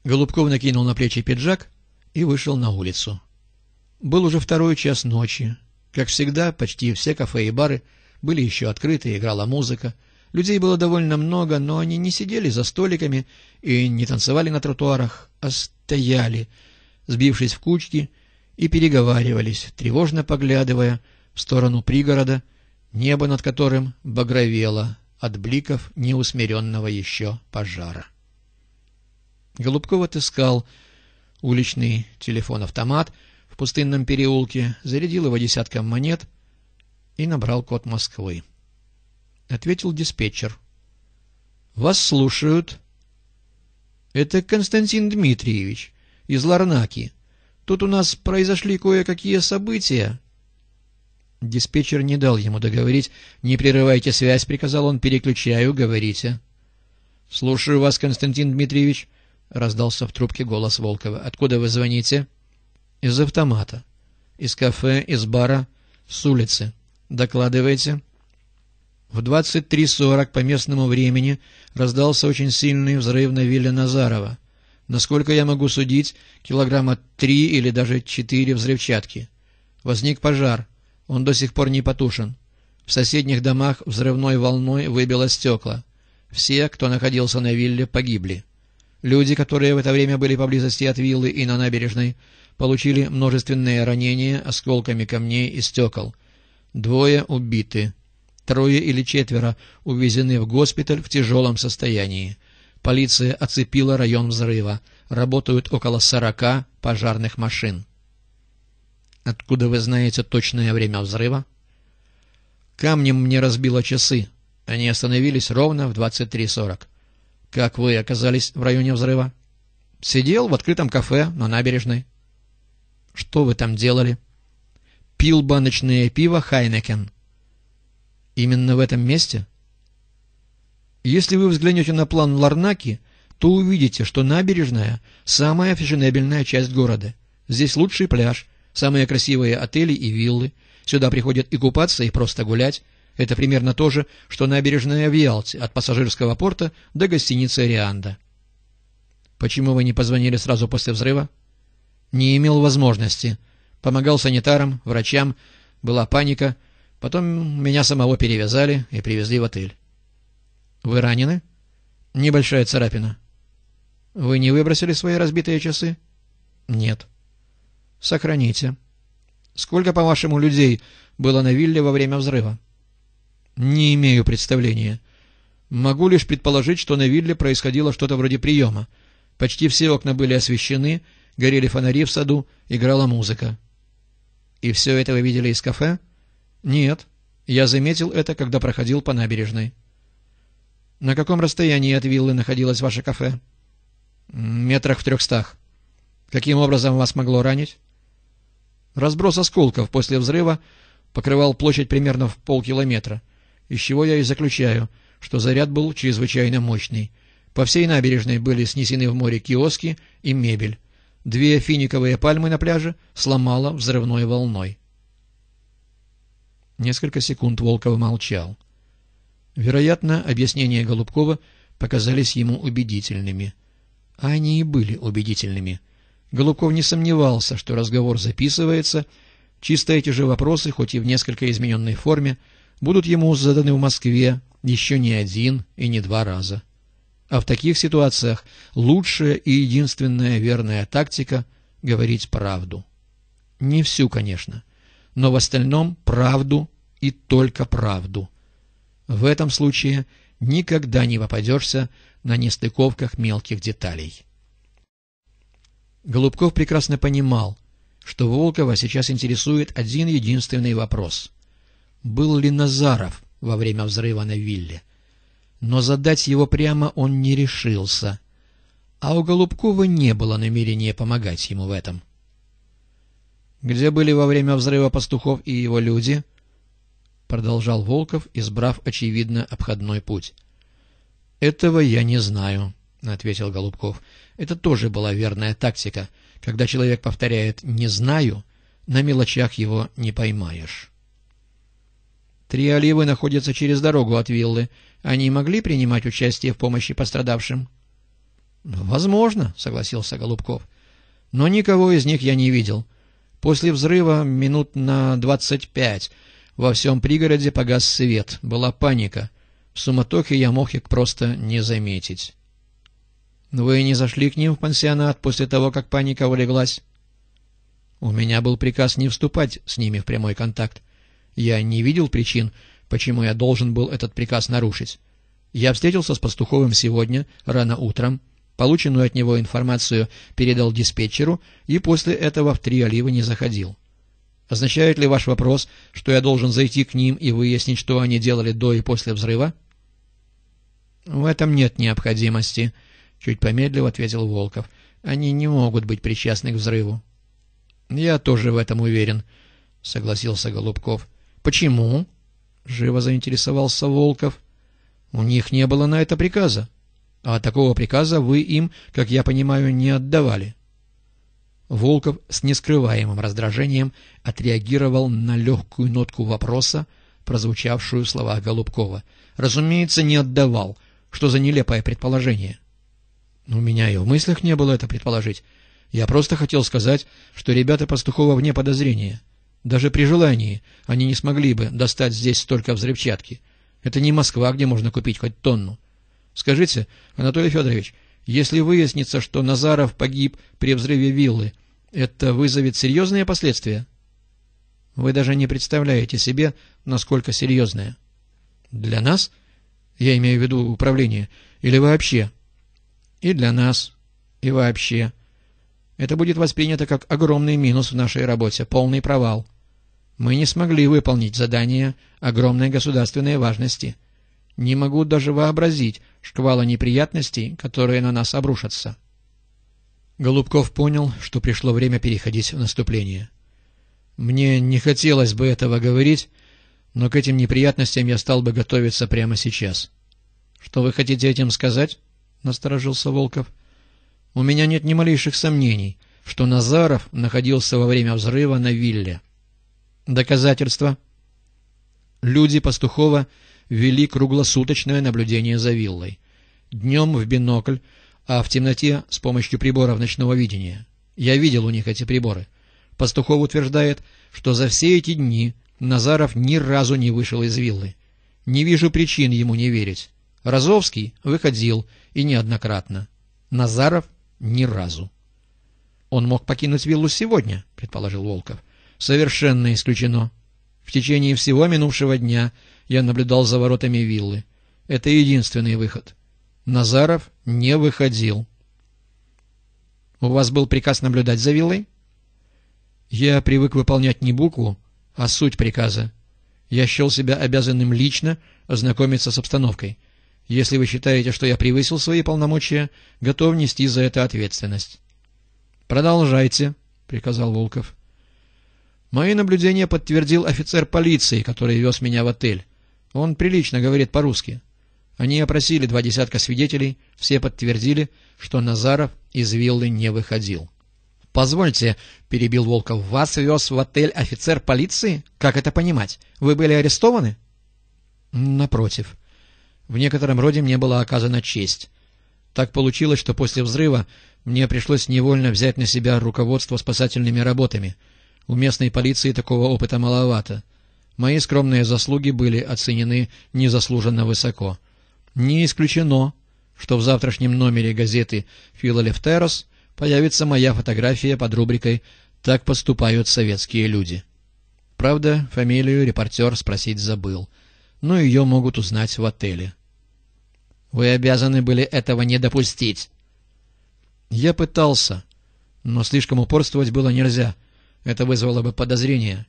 Голубков накинул на плечи пиджак и вышел на улицу. Был уже 2 час ночи. Как всегда, почти все кафе и бары были еще открыты, играла музыка. Людей было довольно много, но они не сидели за столиками и не танцевали на тротуарах, а стояли, сбившись в кучки, и переговаривались, тревожно поглядывая в сторону пригорода, небо над которым багровело от бликов неусмиренного еще пожара. Голубков отыскал уличный телефон-автомат в пустынном переулке, зарядил его десятком монет и набрал код Москвы. Ответил диспетчер. — Вас слушают. — Это Константин Дмитриевич из Ларнаки. Тут у нас произошли кое-какие события. Диспетчер не дал ему договорить. — Не прерывайте связь, — приказал он. — Переключаю, говорите. — Слушаю вас, Константин Дмитриевич, — раздался в трубке голос Волкова. — Откуда вы звоните? — Из автомата. Из кафе, из бара, с улицы. Докладывайте. В 23:40 по местному времени раздался очень сильный взрыв на вилле Назарова. Насколько я могу судить, 3 или даже 4 взрывчатки. Возник пожар. Он до сих пор не потушен. В соседних домах взрывной волной выбило стекла. Все, кто находился на вилле, погибли. Люди, которые в это время были поблизости от виллы и на набережной, получили множественные ранения осколками камней и стекол. 2 убиты. 3 или 4 увезены в госпиталь в тяжелом состоянии. Полиция оцепила район взрыва. Работают около 40 пожарных машин. Откуда вы знаете точное время взрыва? Камнем мне разбило часы. Они остановились ровно в 23:40. Как вы оказались в районе взрыва? Сидел в открытом кафе на набережной. Что вы там делали? Пил баночное пиво «Хайнекен». Именно в этом месте? Если вы взглянете на план Ларнаки, то увидите, что набережная – самая фешенебельная часть города. Здесь лучший пляж, самые красивые отели и виллы. Сюда приходят и купаться, и просто гулять. Это примерно то же, что набережная в Ялте, от пассажирского порта до гостиницы «Рианда». Почему вы не позвонили сразу после взрыва? Не имел возможности. Помогал санитарам, врачам, была паника. Потом меня самого перевязали и привезли в отель. Вы ранены? Небольшая царапина. Вы не выбросили свои разбитые часы? Нет. Сохраните. Сколько, по-вашему, людей было на вилле во время взрыва? Не имею представления. Могу лишь предположить, что на вилле происходило что-то вроде приема. Почти все окна были освещены, горели фонари в саду, играла музыка. И все это вы видели из кафе? Нет. Я заметил это, когда проходил по набережной. На каком расстоянии от виллы находилось ваше кафе? Метрах в 300. Каким образом вас могло ранить? Разброс осколков после взрыва покрывал площадь примерно в полкилометра, из чего я и заключаю, что заряд был чрезвычайно мощный. По всей набережной были снесены в море киоски и мебель. Две финиковые пальмы на пляже сломало взрывной волной. Несколько секунд Волков молчал. Вероятно, объяснения Голубкова показались ему убедительными. А они и были убедительными. Голубков не сомневался, что разговор записывается. Чисто эти же вопросы, хоть и в несколько измененной форме, будут ему заданы в Москве еще не один и не два раза. А в таких ситуациях лучшая и единственная верная тактика — говорить правду. Не всю, конечно, но в остальном правду и только правду. В этом случае никогда не попадешься на нестыковках мелких деталей. Голубков прекрасно понимал, что Волкова сейчас интересует один единственный вопрос. Был ли Назаров во время взрыва на вилле? Но задать его прямо он не решился, а у Голубкова не было намерения помогать ему в этом. «Где были во время взрыва Пастухов и его люди?» — продолжал Волков, избрав, очевидно, обходной путь. «Этого я не знаю», — ответил Голубков. Это тоже была верная тактика. Когда человек повторяет «не знаю», на мелочах его не поймаешь. Три оливы находятся через дорогу от виллы. Они могли принимать участие в помощи пострадавшим? Возможно, — согласился Голубков. Но никого из них я не видел. После взрыва минут на 25 во всем пригороде погас свет. Была паника. В суматохе я мог их просто не заметить. Вы не зашли к ним в пансионат после того, как паника улеглась? У меня был приказ не вступать с ними в прямой контакт. Я не видел причин, почему я должен был этот приказ нарушить. Я встретился с Пастуховым сегодня, рано утром, полученную от него информацию передал диспетчеру и после этого в Три Оливы не заходил. Означает ли ваш вопрос, что я должен зайти к ним и выяснить, что они делали до и после взрыва? В этом нет необходимости. Чуть помедлив ответил Волков. Они не могут быть причастны к взрыву. Я тоже в этом уверен, согласился Голубков. Почему? Живо заинтересовался Волков. У них не было на это приказа. А такого приказа вы им, как я понимаю, не отдавали. Волков с нескрываемым раздражением отреагировал на легкую нотку вопроса, прозвучавшую в словах Голубкова. Разумеется, не отдавал. Что за нелепое предположение? У меня и в мыслях не было это предположить. Я просто хотел сказать, что ребята Пастухова вне подозрения. Даже при желании они не смогли бы достать здесь столько взрывчатки. Это не Москва, где можно купить хоть тонну. Скажите, Анатолий Федорович, если выяснится, что Назаров погиб при взрыве виллы, это вызовет серьезные последствия? Вы даже не представляете себе, насколько серьезные. Для нас? Я имею в виду управление. Или вообще? И для нас, и вообще. Это будет воспринято как огромный минус в нашей работе, полный провал. Мы не смогли выполнить задание огромной государственной важности. Не могу даже вообразить шквала неприятностей, которые на нас обрушатся». Голубков понял, что пришло время переходить в наступление. «Мне не хотелось бы этого говорить, но к этим неприятностям я стал бы готовиться прямо сейчас». «Что вы хотите этим сказать?» — насторожился Волков. «У меня нет ни малейших сомнений, что Назаров находился во время взрыва на вилле». «Доказательства?» «Люди Пастухова вели круглосуточное наблюдение за виллой. Днем в бинокль, а в темноте с помощью приборов ночного видения. Я видел у них эти приборы. Пастухов утверждает, что за все эти дни Назаров ни разу не вышел из виллы. Не вижу причин ему не верить. Розовский выходил, и неоднократно. Назаров ни разу». «Он мог покинуть виллу сегодня», — предположил Волков. «Совершенно исключено. В течение всего минувшего дня я наблюдал за воротами виллы. Это единственный выход. Назаров не выходил». «У вас был приказ наблюдать за виллой?» «Я привык выполнять не букву, а суть приказа. Я счел себя обязанным лично ознакомиться с обстановкой. Если вы считаете, что я превысил свои полномочия, готов нести за это ответственность». «Продолжайте», — приказал Волков. «Мои наблюдения подтвердил офицер полиции, который вез меня в отель. Он прилично говорит по-русски. Они опросили 20 свидетелей, все подтвердили, что Назаров из виллы не выходил». «Позвольте, — перебил Волков, — вас вез в отель офицер полиции? Как это понимать? Вы были арестованы?» «Напротив. В некотором роде мне была оказана честь. Так получилось, что после взрыва мне пришлось невольно взять на себя руководство спасательными работами. У местной полиции такого опыта маловато. Мои скромные заслуги были оценены незаслуженно высоко. Не исключено, что в завтрашнем номере газеты «Филолефтерос» появится моя фотография под рубрикой «Так поступают советские люди». Правда, фамилию репортер спросить забыл, но ее могут узнать в отеле». «Вы обязаны были этого не допустить». «Я пытался, но слишком упорствовать было нельзя. Это вызвало бы подозрения.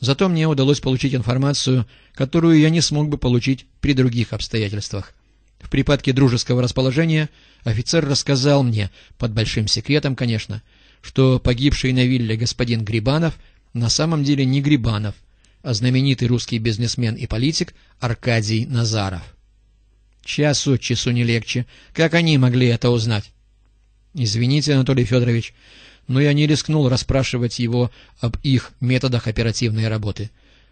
Зато мне удалось получить информацию, которую я не смог бы получить при других обстоятельствах. В припадке дружеского расположения офицер рассказал мне, под большим секретом, конечно, что погибший на вилле господин Грибанов на самом деле не Грибанов, а знаменитый русский бизнесмен и политик Аркадий Назаров». «Час от часу не легче. Как они могли это узнать?» «Извините, Анатолий Федорович, но я не рискнул расспрашивать его об их методах оперативной работы.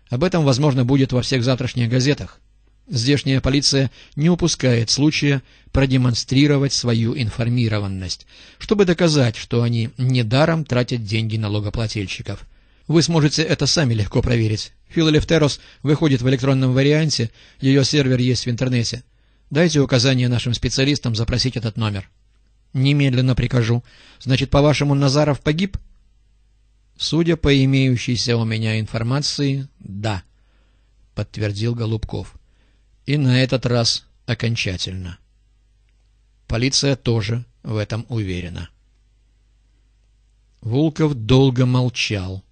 Об этом, возможно, будет во всех завтрашних газетах. Здешняя полиция не упускает случая продемонстрировать свою информированность, чтобы доказать, что они недаром тратят деньги налогоплательщиков. Вы сможете это сами легко проверить. «Филолефтерос» выходит в электронном варианте, ее сервер есть в интернете. Дайте указание нашим специалистам запросить этот номер». «Немедленно прикажу. Значит, по-вашему, Назаров погиб?» «Судя по имеющейся у меня информации, да», — подтвердил Голубков. «И на этот раз окончательно. Полиция тоже в этом уверена». Волков долго молчал.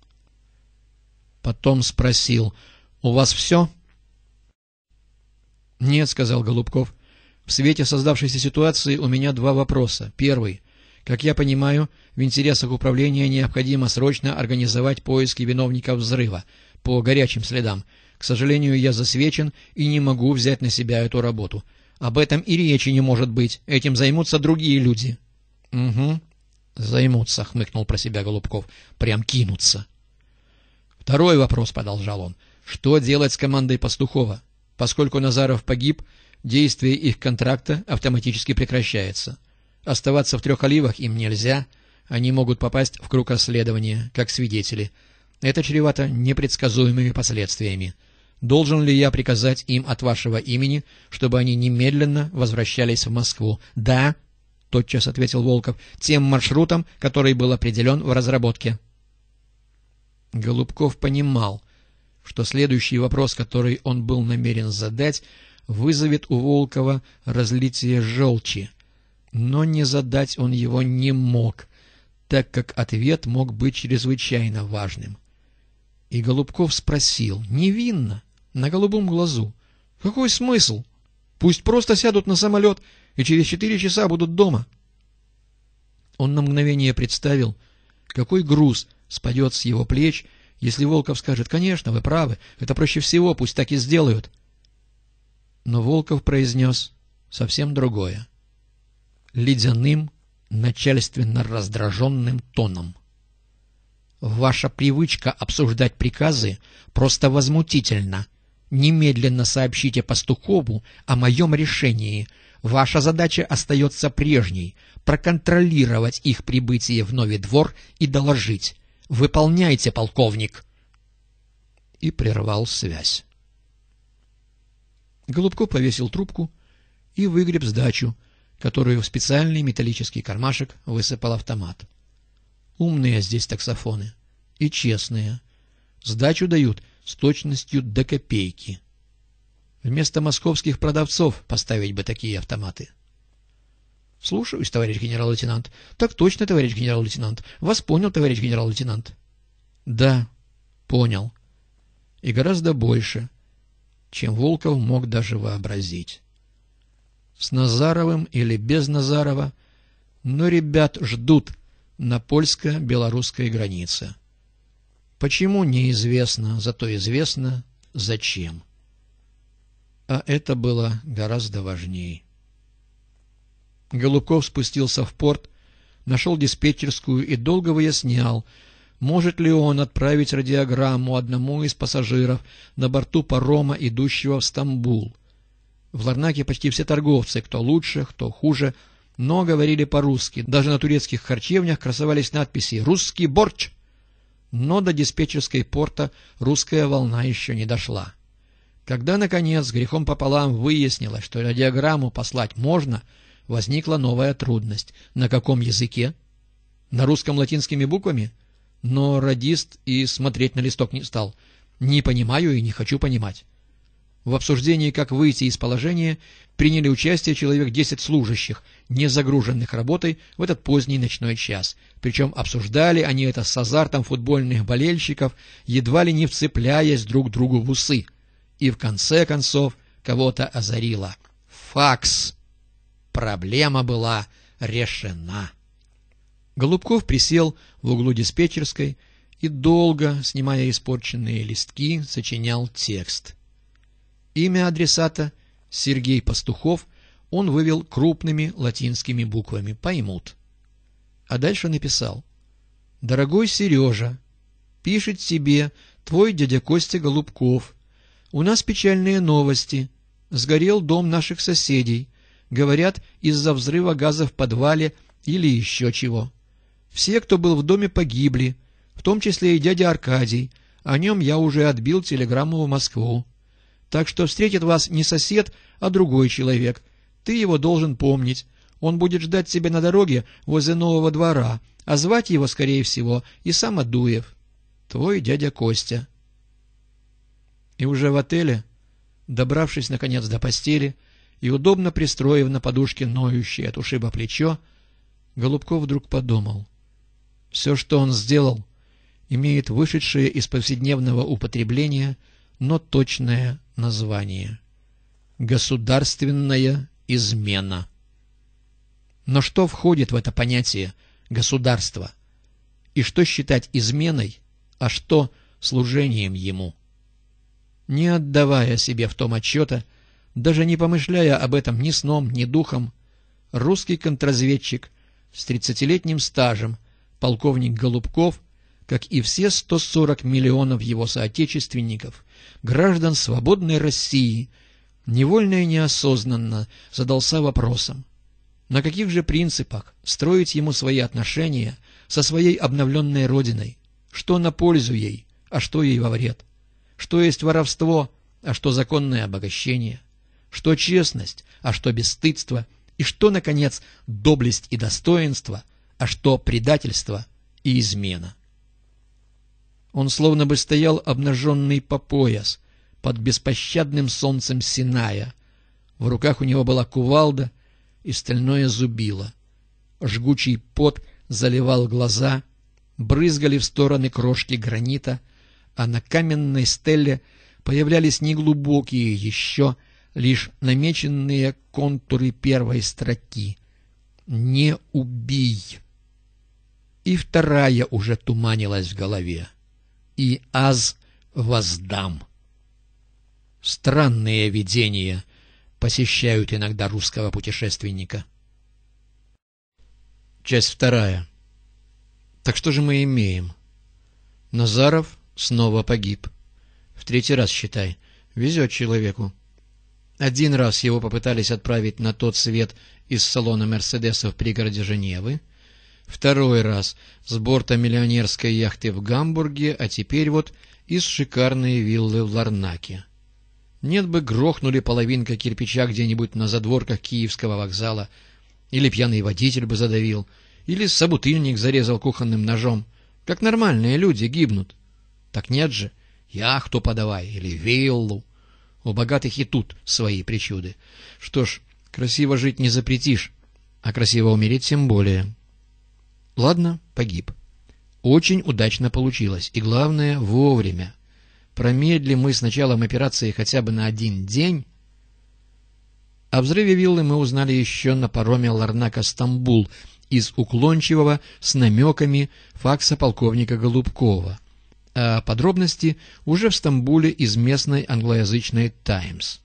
Потом спросил: «У вас все?» «Нет», — сказал Голубков. «В свете создавшейся ситуации у меня два вопроса. Первый. Как я понимаю, в интересах управления необходимо срочно организовать поиски виновников взрыва по горячим следам. К сожалению, я засвечен и не могу взять на себя эту работу. Об этом и речи не может быть. Этим займутся другие люди». «Угу. Займутся», — хмыкнул про себя Голубков. «Прям кинутся». «Второй вопрос», — продолжал он. «Что делать с командой Пастухова? Поскольку Назаров погиб, действие их контракта автоматически прекращается. Оставаться в Трех Оливах им нельзя, они могут попасть в круг расследования, как свидетели. Это чревато непредсказуемыми последствиями. Должен ли я приказать им от вашего имени, чтобы они немедленно возвращались в Москву?» «Да», — тотчас ответил Волков, — «тем маршрутом, который был определен в разработке». Голубков понимал, что следующий вопрос, который он был намерен задать, вызовет у Волкова разлитие желчи. Но не задать он его не мог, так как ответ мог быть чрезвычайно важным. И Голубков спросил, невинно, на голубом глазу, какой смысл? Пусть просто сядут на самолет и через 4 часа будут дома. Он на мгновение представил, какой груз спадет с его плеч, если Волков скажет, конечно, вы правы, это проще всего, пусть так и сделают. Но Волков произнес совсем другое, ледяным, начальственно раздраженным тоном. Ваша привычка обсуждать приказы просто возмутительна. Немедленно сообщите Пастухову о моем решении. Ваша задача остается прежней — проконтролировать их прибытие в Новый двор и доложить. Выполняйте, полковник! И прервал связь. Голубков повесил трубку и выгреб сдачу, которую в специальный металлический кармашек высыпал автомат. Умные здесь таксофоны. И честные. Сдачу дают с точностью до копейки. Вместо московских продавцов поставить бы такие автоматы. — Слушаюсь, товарищ генерал-лейтенант. — Так точно, товарищ генерал-лейтенант. Вас понял, товарищ генерал-лейтенант. — Да, понял. И гораздо больше, чем Волков мог даже вообразить. С Назаровым или без Назарова, но ребят ждут на польско-белорусской границе. Почему, неизвестно, зато известно, зачем. А это было гораздо важнее. Голубков спустился в порт, нашел диспетчерскую и долго выяснял, может ли он отправить радиограмму одному из пассажиров на борту парома, идущего в Стамбул. В Ларнаке почти все торговцы, кто лучше, кто хуже, но говорили по-русски. Даже на турецких харчевнях красовались надписи «Русский борщ». Но до диспетчерской порта русская волна еще не дошла. Когда, наконец, грехом пополам выяснилось, что радиограмму послать можно, возникла новая трудность. На каком языке? На русском латинскими буквами? Но радист и смотреть на листок не стал. Не понимаю и не хочу понимать. В обсуждении, как выйти из положения, приняли участие человек 10 служащих, не загруженных работой в этот поздний ночной час. Причем обсуждали они это с азартом футбольных болельщиков, едва ли не вцепляясь друг другу в усы. И в конце концов кого-то озарило. Факс! Проблема была решена. Голубков присел в углу диспетчерской и долго, снимая испорченные листки, сочинял текст. Имя адресата — Сергей Пастухов, он вывел крупными латинскими буквами. Поймут. А дальше написал. «Дорогой Сережа, пишет тебе твой дядя Костя Голубков. У нас печальные новости. Сгорел дом наших соседей. Говорят, из-за взрыва газа в подвале или еще чего. Все, кто был в доме, погибли, в том числе и дядя Аркадий. О нем я уже отбил телеграмму в Москву. Так что встретит вас не сосед, а другой человек. Ты его должен помнить. Он будет ждать тебя на дороге возле нового двора, а звать его, скорее всего, и сам Адуев. Твой дядя Костя». И уже в отеле, добравшись, наконец, до постели и удобно пристроив на подушке ноющее от ушиба плечо, Голубков вдруг подумал. Все, что он сделал, имеет вышедшее из повседневного употребления, но точное название. Государственная измена. Но что входит в это понятие «государство»? И что считать изменой, а что служением ему? Не отдавая себе в том отчета, даже не помышляя об этом ни сном, ни духом, русский контрразведчик с 30-летним стажем, полковник Голубков, как и все 140 миллионов его соотечественников, граждан свободной России, невольно и неосознанно задался вопросом, на каких же принципах строить ему свои отношения со своей обновленной родиной, что на пользу ей, а что ей во вред, что есть воровство, а что законное обогащение, что честность, а что бесстыдство, и что, наконец, доблесть и достоинство, а что предательство и измена. Он словно бы стоял обнаженный по пояс, под беспощадным солнцем Синая. В руках у него была кувалда и стальное зубило. Жгучий пот заливал глаза, брызгали в стороны крошки гранита, а на каменной стеле появлялись неглубокие еще, лишь намеченные контуры первой строки. «Не убий!» И вторая уже туманилась в голове. «И аз воздам!» Странные видения посещают иногда русского путешественника. Часть вторая. Так что же мы имеем? Назаров снова погиб. В третий раз, считай. Везет человеку. Один раз его попытались отправить на тот свет из салона «Мерседеса» в пригороде Женевы. Второй раз с борта миллионерской яхты в Гамбурге, а теперь вот из шикарной виллы в Ларнаке. Нет бы грохнули половинка кирпича где-нибудь на задворках Киевского вокзала, или пьяный водитель бы задавил, или собутыльник зарезал кухонным ножом. Как нормальные люди гибнут. Так нет же, яхту подавай или виллу. У богатых и тут свои причуды. Что ж, красиво жить не запретишь, а красиво умереть тем более. Ладно, погиб. Очень удачно получилось, и главное — вовремя. Промедли мы с началом операции хотя бы на один день. О взрыве виллы мы узнали еще на пароме Ларнака-Стамбул из уклончивого с намеками факса полковника Голубкова. А подробности уже в Стамбуле из местной англоязычной «Таймс».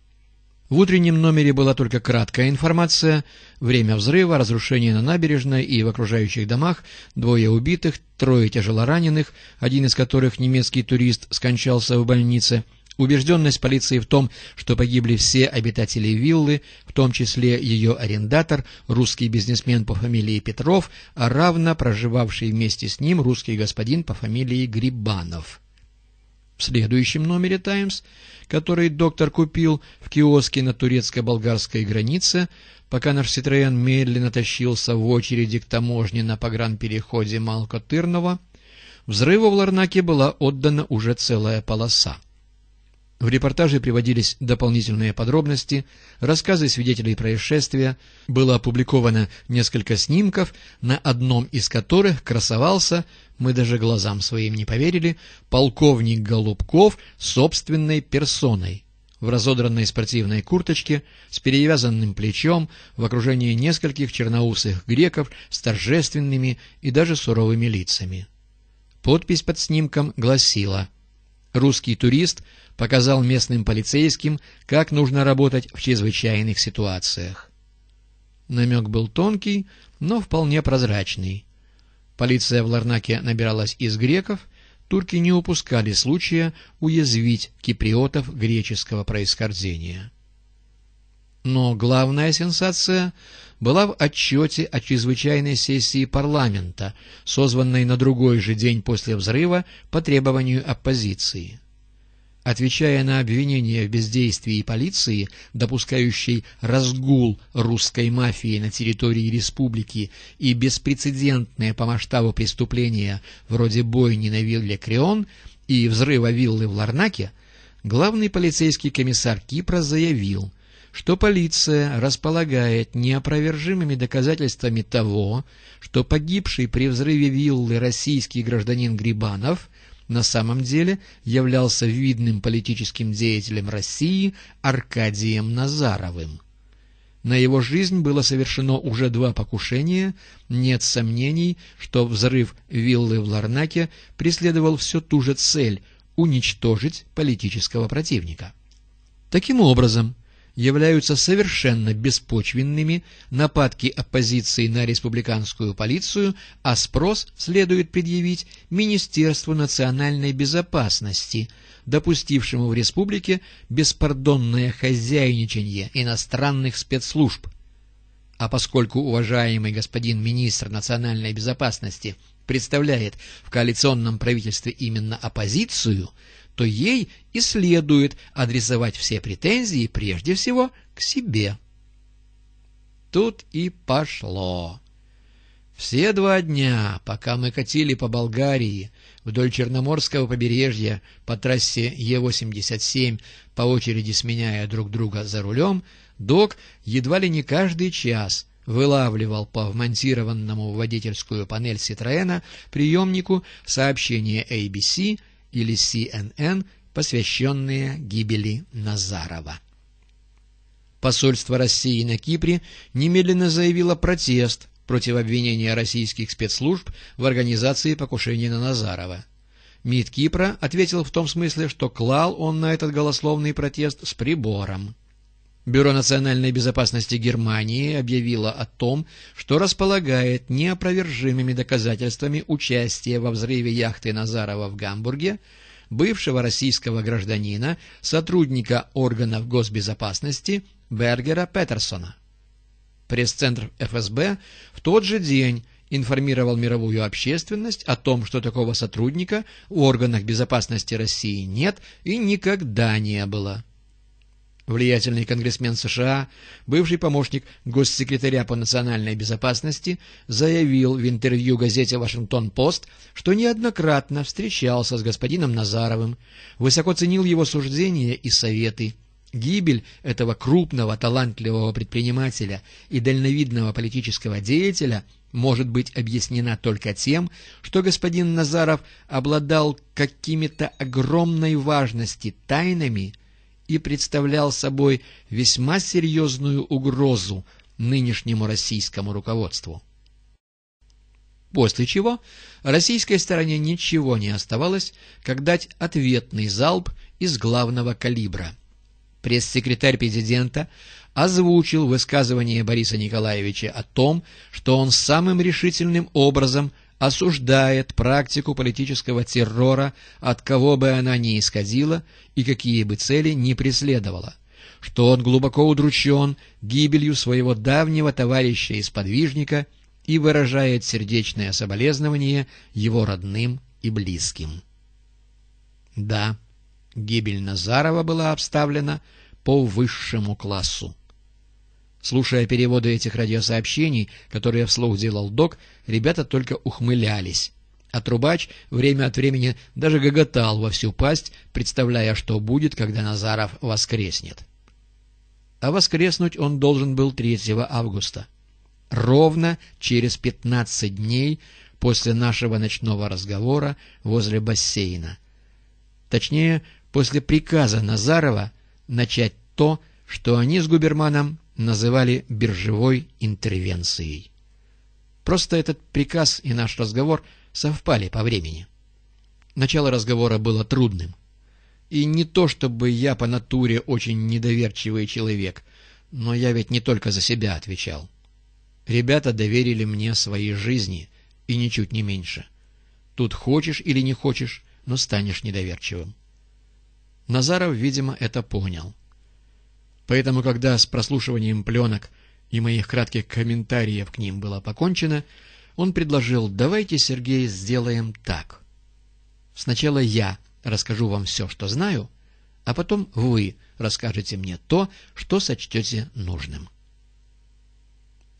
В утреннем номере была только краткая информация: время взрыва, разрушение на набережной и в окружающих домах, 2 убитых, 3 тяжелораненых, один из которых, немецкий турист, скончался в больнице, убежденность полиции в том, что погибли все обитатели виллы, в том числе ее арендатор, русский бизнесмен по фамилии Петров, а равно проживавший вместе с ним русский господин по фамилии Грибанов. В следующем номере «Таймс», который доктор купил в киоске на турецко-болгарской границе, пока наш «Ситроен» медленно тащился в очереди к таможне на погранпереходе Малко-Тырново, взрыву в Ларнаке была отдана уже целая полоса. В репортаже приводились дополнительные подробности, рассказы свидетелей происшествия, было опубликовано несколько снимков, на одном из которых красовался, мы даже глазам своим не поверили, полковник Голубков собственной персоной, в разодранной спортивной курточке, с перевязанным плечом, в окружении нескольких черноусых греков с торжественными и даже суровыми лицами. Подпись под снимком гласила: «Русский турист показал местным полицейским, как нужно работать в чрезвычайных ситуациях». Намек был тонкий, но вполне прозрачный. Полиция в Ларнаке набиралась из греков, турки не упускали случая уязвить киприотов греческого происхождения. Но главная сенсация была в отчете о чрезвычайной сессии парламента, созванной на другой же день после взрыва по требованию оппозиции. Отвечая на обвинения в бездействии полиции, допускающей разгул русской мафии на территории республики и беспрецедентное по масштабу преступления вроде бойни на вилле Креон и взрыва виллы в Ларнаке, главный полицейский комиссар Кипра заявил, что полиция располагает неопровержимыми доказательствами того, что погибший при взрыве виллы российский гражданин Грибанов на самом деле являлся видным политическим деятелем России Аркадием Назаровым. На его жизнь было совершено уже 2 покушения, нет сомнений, что взрыв виллы в Ларнаке преследовал всю ту же цель – уничтожить политического противника. Таким образом, являются совершенно беспочвенными нападки оппозиции на республиканскую полицию, а спрос следует предъявить Министерству национальной безопасности, допустившему в республике беспардонное хозяйничание иностранных спецслужб. А поскольку уважаемый господин министр национальной безопасности представляет в коалиционном правительстве именно оппозицию, то ей и следует адресовать все претензии прежде всего к себе. Тут и пошло. Все 2 дня, пока мы катили по Болгарии вдоль Черноморского побережья по трассе Е-87, по очереди сменяя друг друга за рулем, Док едва ли не каждый час вылавливал по вмонтированному в водительскую панель Ситроена приемнику сообщения ABC или CNN, посвященные гибели Назарова. Посольство России на Кипре немедленно заявило протест против обвинения российских спецслужб в организации покушения на Назарова. МИД Кипра ответил в том смысле, что клал он на этот голословный протест с прибором. Бюро национальной безопасности Германии объявило о том, что располагает неопровержимыми доказательствами участия во взрыве яхты Назарова в Гамбурге бывшего российского гражданина, сотрудника органов госбезопасности Бергера Петерсона. Пресс-центр ФСБ в тот же день информировал мировую общественность о том, что такого сотрудника в органах безопасности России нет и никогда не было. Влиятельный конгрессмен США, бывший помощник госсекретаря по национальной безопасности, заявил в интервью газете «Вашингтон-Пост», что неоднократно встречался с господином Назаровым, высоко ценил его суждения и советы. Гибель этого крупного, талантливого предпринимателя и дальновидного политического деятеля может быть объяснена только тем, что господин Назаров обладал какими-то огромной важности тайнами и представлял собой весьма серьезную угрозу нынешнему российскому руководству. После чего российской стороне ничего не оставалось, как дать ответный залп из главного калибра. Пресс-секретарь президента озвучил высказывание Бориса Николаевича о том, что он самым решительным образом осуждает практику политического террора, от кого бы она ни исходила и какие бы цели ни преследовала, что он глубоко удручен гибелью своего давнего товарища и сподвижника и выражает сердечное соболезнование его родным и близким. Да, гибель Назарова была обставлена по высшему классу. Слушая переводы этих радиосообщений, которые вслух делал Док, ребята только ухмылялись. А Трубач время от времени даже гоготал во всю пасть, представляя, что будет, когда Назаров воскреснет. А воскреснуть он должен был 3 августа. Ровно через 15 дней после нашего ночного разговора возле бассейна. Точнее, после приказа Назарова начать то, что они с Губерманом называли биржевой интервенцией. Просто этот приказ и наш разговор совпали по времени. Начало разговора было трудным. И не то, чтобы я по натуре очень недоверчивый человек, но я ведь не только за себя отвечал. Ребята доверили мне свои жизни, и ничуть не меньше. Тут хочешь или не хочешь, но станешь недоверчивым. Назаров, видимо, это понял. Поэтому, когда с прослушиванием пленок и моих кратких комментариев к ним было покончено, он предложил: «Давайте, Сергей, сделаем так. Сначала я расскажу вам все, что знаю, а потом вы расскажете мне то, что сочтете нужным».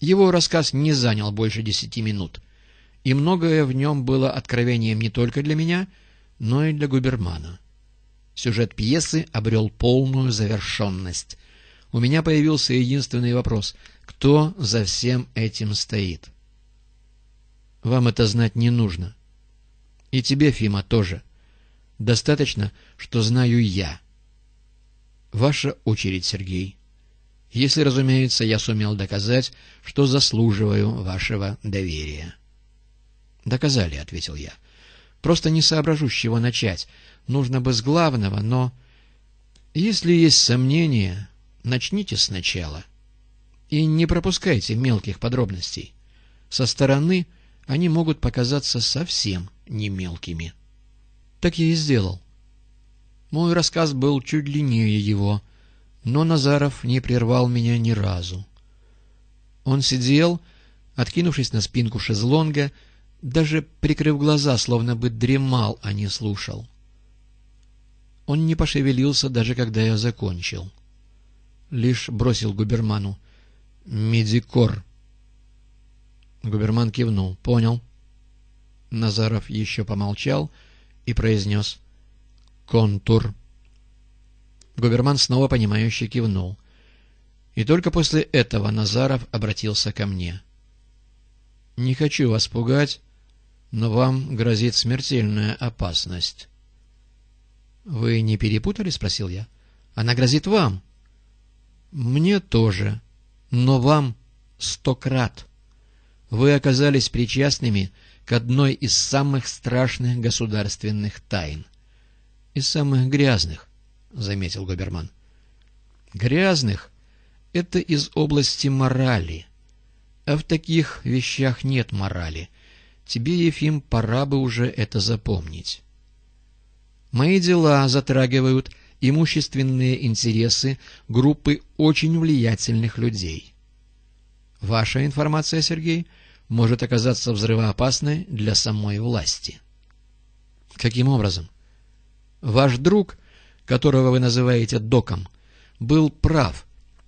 Его рассказ не занял больше 10 минут, и многое в нем было откровением не только для меня, но и для Губермана. Сюжет пьесы обрел полную завершенность. У меня появился единственный вопрос: кто за всем этим стоит? Вам это знать не нужно. И тебе, Фима, тоже. Достаточно, что знаю я. Ваша очередь, Сергей. Если, разумеется, я сумел доказать, что заслуживаю вашего доверия. Доказали, — ответил я. Просто не соображу, с чего начать. Нужно бы с главного, но... Если есть сомнения... Начните сначала и не пропускайте мелких подробностей. Со стороны они могут показаться совсем не мелкими. Так я и сделал. Мой рассказ был чуть длиннее его, но Назаров не прервал меня ни разу. Он сидел, откинувшись на спинку шезлонга, даже прикрыв глаза, словно бы дремал, а не слушал. Он не пошевелился, даже когда я закончил. Лишь бросил Губерману: «Медикор». Губерман кивнул. «Понял». Назаров еще помолчал и произнес: «Контур». Губерман снова понимающе кивнул. И только после этого Назаров обратился ко мне. «Не хочу вас пугать, но вам грозит смертельная опасность». «Вы не перепутали?» — спросил я. «Она грозит вам». «Мне тоже, но вам 100 крат. Вы оказались причастными к одной из самых страшных государственных тайн. Из самых грязных», — заметил Губерман. «Грязных — это из области морали. А в таких вещах нет морали. Тебе, Ефим, пора бы уже это запомнить. Мои дела затрагивают имущественные интересы группы очень влиятельных людей. Ваша информация, Сергей, может оказаться взрывоопасной для самой власти». «Каким образом?» «Ваш друг, которого вы называете Доком, был прав,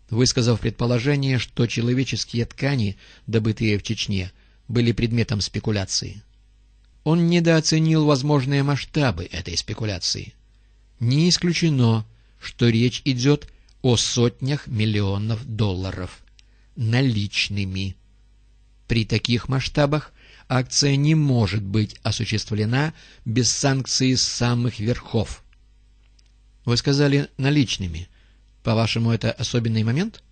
высказав предположение, что человеческие ткани, добытые в Чечне, были предметом спекуляции. Он недооценил возможные масштабы этой спекуляции. Не исключено, что речь идет о сотнях миллионов долларов наличными. При таких масштабах акция не может быть осуществлена без санкций самых верхов». «Вы сказали наличными. По-вашему, это особенный момент?»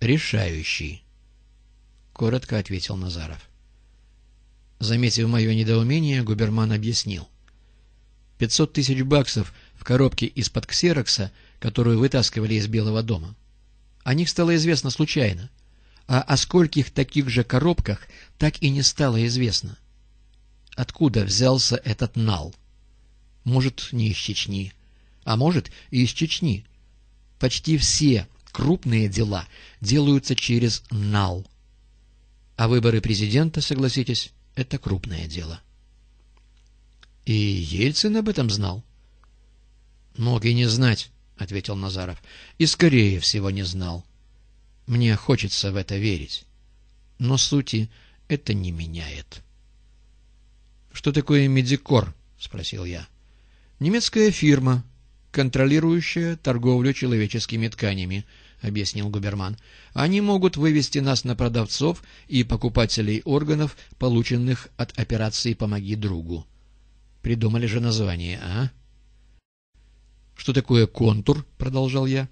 «Решающий», — коротко ответил Назаров. Заметив мое недоумение, Губерман объяснил. 500 тысяч баксов в коробке из-под ксерокса, которую вытаскивали из Белого дома. О них стало известно случайно, а о скольких таких же коробках так и не стало известно. Откуда взялся этот нал? Может, не из Чечни, а может, и из Чечни. Почти все крупные дела делаются через нал. А выборы президента, согласитесь, это крупное дело. И Ельцин об этом знал? Мог и не знать, ответил Назаров. И скорее всего не знал. Мне хочется в это верить. Но сути это не меняет. Что такое Медикор? Спросил я. Немецкая фирма, контролирующая торговлю человеческими тканями, объяснил Губерман. Они могут вывести нас на продавцов и покупателей органов, полученных от операции «Помоги другу». Придумали же название, а? Что такое контур? Продолжал я.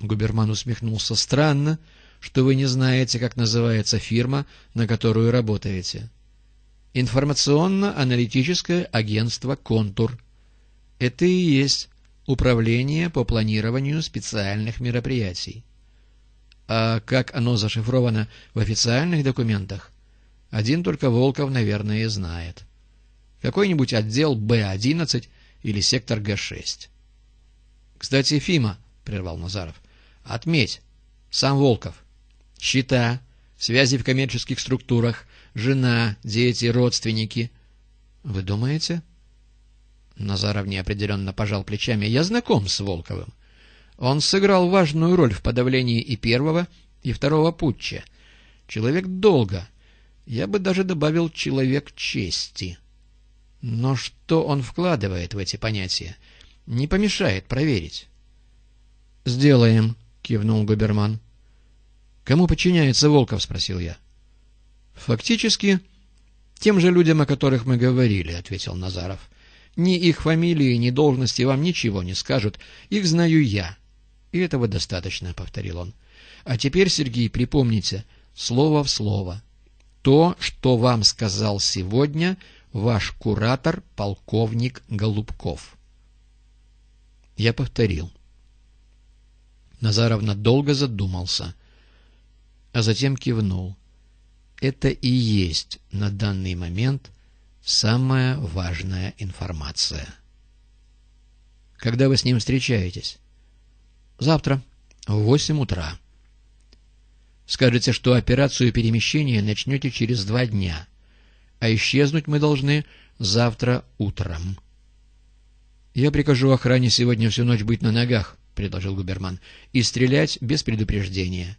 Губерман усмехнулся. Странно, что вы не знаете, как называется фирма, на которую работаете. Информационно-аналитическое агентство «Контур». Это и есть управление по планированию специальных мероприятий. А как оно зашифровано в официальных документах, один только Волков, наверное, и знает. Какой-нибудь отдел Б-11 или сектор Г-6. «Кстати, Фима», — прервал Назаров, — «отметь, сам Волков. Счета, связи в коммерческих структурах, жена, дети, родственники». «Вы думаете?» Назаров неопределенно пожал плечами. «Я знаком с Волковым. Он сыграл важную роль в подавлении и первого, и второго путча. Человек долга. Я бы даже добавил «человек чести». Но что он вкладывает в эти понятия? Не помешает проверить». «Сделаем», — кивнул Губерман. «Кому подчиняется Волков?» — спросил я. «Фактически тем же людям, о которых мы говорили», — ответил Назаров. «Ни их фамилии, ни должности вам ничего не скажут. Их знаю я. И этого достаточно», — повторил он. «А теперь, Сергей, припомните, слово в слово. То, что вам сказал сегодня ваш куратор, полковник Голубков». Я повторил. Назаров надолго задумался, а затем кивнул. «Это и есть на данный момент самая важная информация». «Когда вы с ним встречаетесь?» «Завтра, в 8 утра. Скажете, что операцию перемещения начнете через 2 дня, а исчезнуть мы должны завтра утром». «Я прикажу охране сегодня всю ночь быть на ногах», — предложил Губерман, — «и стрелять без предупреждения».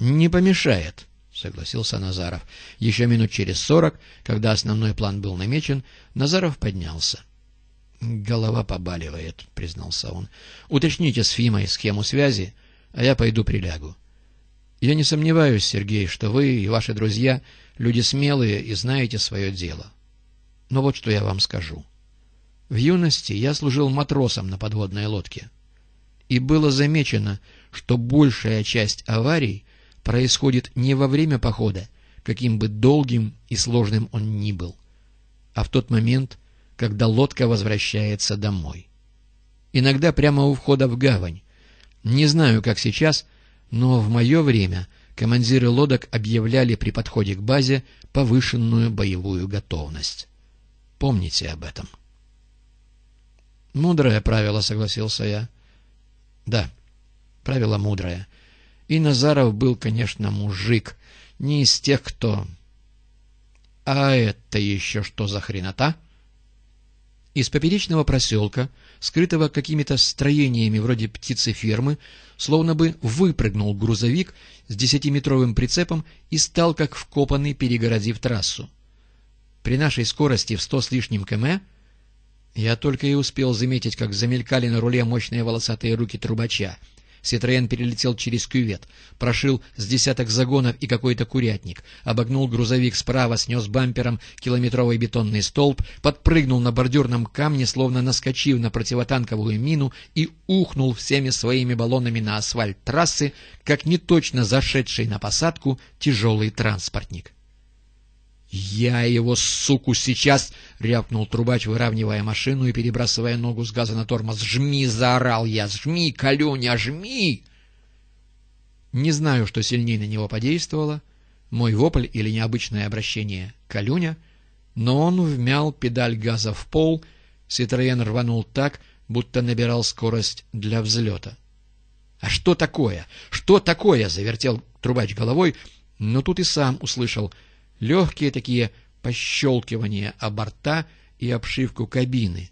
«Не помешает», — согласился Назаров. Еще минут через 40, когда основной план был намечен, Назаров поднялся. «Голова побаливает», — признался он. «Уточните с Фимой схему связи, а я пойду прилягу. Я не сомневаюсь, Сергей, что вы и ваши друзья люди смелые и знаете свое дело. Но вот что я вам скажу. В юности я служил матросом на подводной лодке, и было замечено, что большая часть аварий происходит не во время похода, каким бы долгим и сложным он ни был, а в тот момент, когда лодка возвращается домой. Иногда прямо у входа в гавань. Не знаю, как сейчас, но в мое время командиры лодок объявляли при подходе к базе повышенную боевую готовность. Помните об этом. «Мудрое правило», — согласился я. «Да, правило мудрое. И Назаров был, конечно, мужик, не из тех, кто...» «А это еще что за хренота?» Из поперечного проселка, скрытого какими-то строениями вроде птицефермы, словно бы выпрыгнул грузовик с 10-метровым прицепом и стал как вкопанный, перегородив трассу. При нашей скорости в 100 с лишним км/ч я только и успел заметить, как замелькали на руле мощные волосатые руки трубача. Ситроен перелетел через кювет, прошил с 10 загонов и какой-то курятник, обогнул грузовик справа, снес бампером километровый бетонный столб, подпрыгнул на бордюрном камне, словно наскочив на противотанковую мину, и ухнул всеми своими баллонами на асфальт трассы, как неточно зашедший на посадку тяжелый транспортник. «Я его, суку, сейчас!» — рявкнул трубач, выравнивая машину и перебрасывая ногу с газа на тормоз. «Жми!» — заорал я. «Жми, Калюня, жми!» Не знаю, что сильнее на него подействовало, мой вопль или необычное обращение «Калюня», но он вмял педаль газа в пол, Ситроен рванул так, будто набирал скорость для взлета. «А что такое? Что такое?» — завертел трубач головой, но тут и сам услышал легкие такие пощелкивания о борта и обшивку кабины,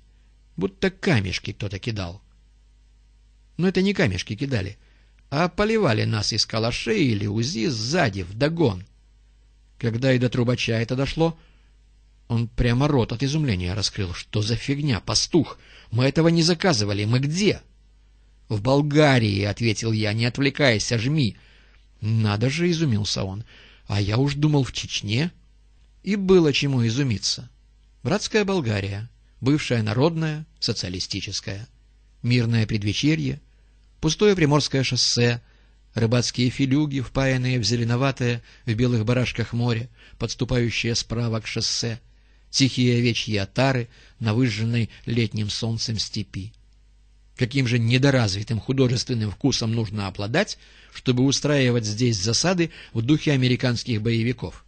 будто камешки кто-то кидал. Но это не камешки кидали, а поливали нас из калашей или УЗИ сзади, вдогон. Когда и до трубача это дошло, он прямо рот от изумления раскрыл. «Что за фигня, пастух? Мы этого не заказывали. Мы где?» «В Болгарии», — ответил я, — «не отвлекайся, жми». «Надо же», — изумился он. «А я уж думал, в Чечне». И было чему изумиться. Братская Болгария, бывшая народная, социалистическая. Мирное предвечерье, пустое Приморское шоссе, рыбацкие филюги, впаянные в зеленоватое в белых барашках море, подступающее справа к шоссе, тихие овечьи отары на выжженной летним солнцем степи. Каким же недоразвитым художественным вкусом нужно обладать, чтобы устраивать здесь засады в духе американских боевиков?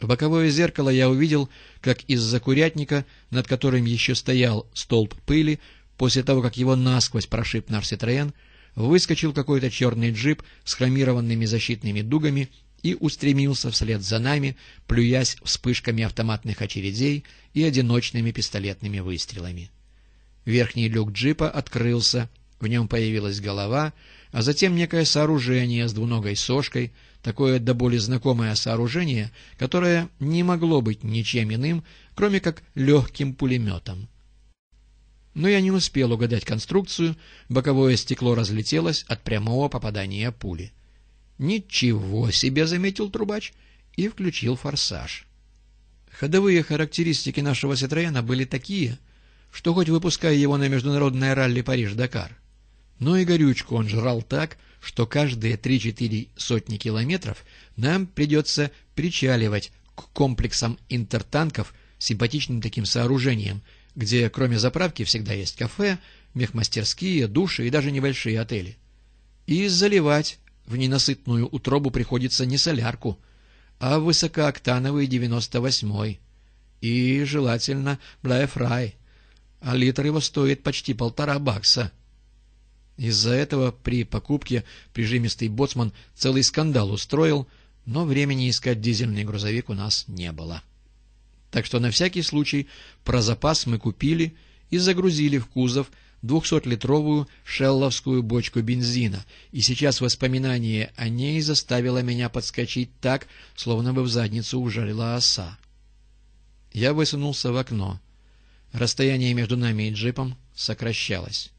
В боковое зеркало я увидел, как из-за курятника, над которым еще стоял столб пыли, после того, как его насквозь прошиб наш Ситроен, выскочил какой-то черный джип с хромированными защитными дугами и устремился вслед за нами, плюясь вспышками автоматных очередей и одиночными пистолетными выстрелами. Верхний люк джипа открылся, в нем появилась голова, а затем некое сооружение с двуногой сошкой, такое до боли знакомое сооружение, которое не могло быть ничем иным, кроме как легким пулеметом. Но я не успел угадать конструкцию, боковое стекло разлетелось от прямого попадания пули. «Ничего себе!» — заметил трубач и включил форсаж. Ходовые характеристики нашего Ситроена были такие, что хоть выпуская его на международное ралли Париж-Дакар. Но и горючку он жрал так, что каждые 3–4 сотни километров нам придется причаливать к комплексам интертанков с симпатичным таким сооружением, где кроме заправки всегда есть кафе, мехмастерские, души и даже небольшие отели. И заливать в ненасытную утробу приходится не солярку, а высокооктановый 98-й. И желательно «Блайфрай», а литр его стоит почти $1,5. Из-за этого при покупке прижимистый боцман целый скандал устроил, но времени искать дизельный грузовик у нас не было. Так что на всякий случай про запас мы купили и загрузили в кузов 200-литровую шелловскую бочку бензина, и сейчас воспоминание о ней заставило меня подскочить так, словно бы в задницу ужалила оса. Я высунулся в окно. Расстояние между нами и джипом сокращалось.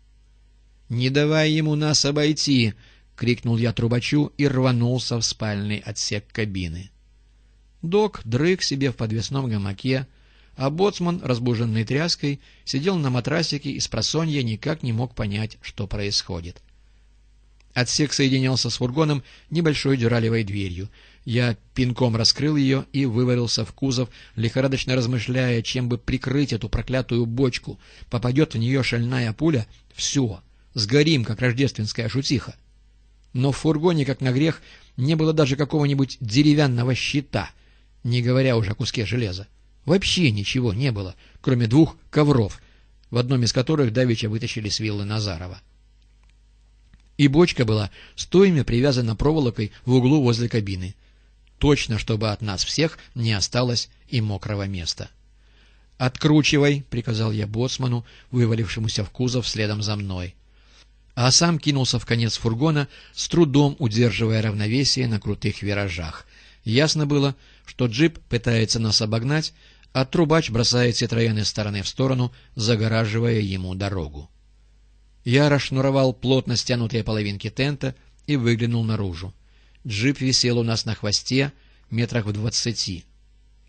«Не давай ему нас обойти!» — крикнул я трубачу и рванулся в спальный отсек кабины. Док дрыг себе в подвесном гамаке, а боцман, разбуженный тряской, сидел на матрасике и спросонья никак не мог понять, что происходит. Отсек соединялся с фургоном небольшой дюралевой дверью. Я пинком раскрыл ее и вывалился в кузов, лихорадочно размышляя, чем бы прикрыть эту проклятую бочку. Попадет в нее шальная пуля — все, сгорим, как рождественская шутиха. Но в фургоне, как на грех, не было даже какого-нибудь деревянного щита, не говоря уже о куске железа. Вообще ничего не было, кроме двух ковров, в одном из которых давеча вытащили с виллы Назарова. И бочка была стойме привязана проволокой в углу возле кабины. Точно, чтобы от нас всех не осталось и мокрого места. «Откручивай», — приказал я боцману, вывалившемуся в кузов следом за мной. А сам кинулся в конец фургона, с трудом удерживая равновесие на крутых виражах. Ясно было, что джип пытается нас обогнать, а трубач бросает Ситроен из стороны в сторону, загораживая ему дорогу. Я расшнуровал плотно стянутые половинки тента и выглянул наружу. Джип висел у нас на хвосте, метрах в 20.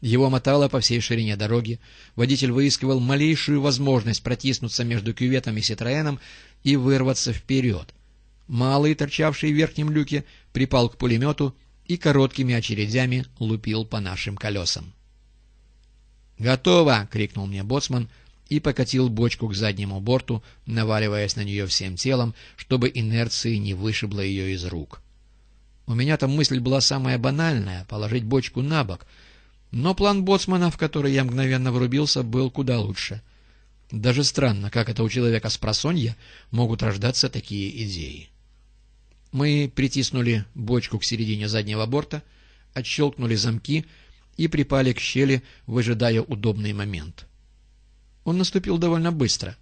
Его мотало по всей ширине дороги, водитель выискивал малейшую возможность протиснуться между кюветом и Ситроеном и вырваться вперед. Малый, торчавший в верхнем люке, припал к пулемету и короткими очередями лупил по нашим колесам. «Готово!» — крикнул мне боцман и покатил бочку к заднему борту, наваливаясь на нее всем телом, чтобы инерция не вышибла ее из рук. У меня там мысль была самая банальная — положить бочку на бок, но план боцмана, в который я мгновенно врубился, был куда лучше. Даже странно, как это у человека с просонья могут рождаться такие идеи. Мы притиснули бочку к середине заднего борта, отщелкнули замки и припали к щели, выжидая удобный момент. Он наступил довольно быстро.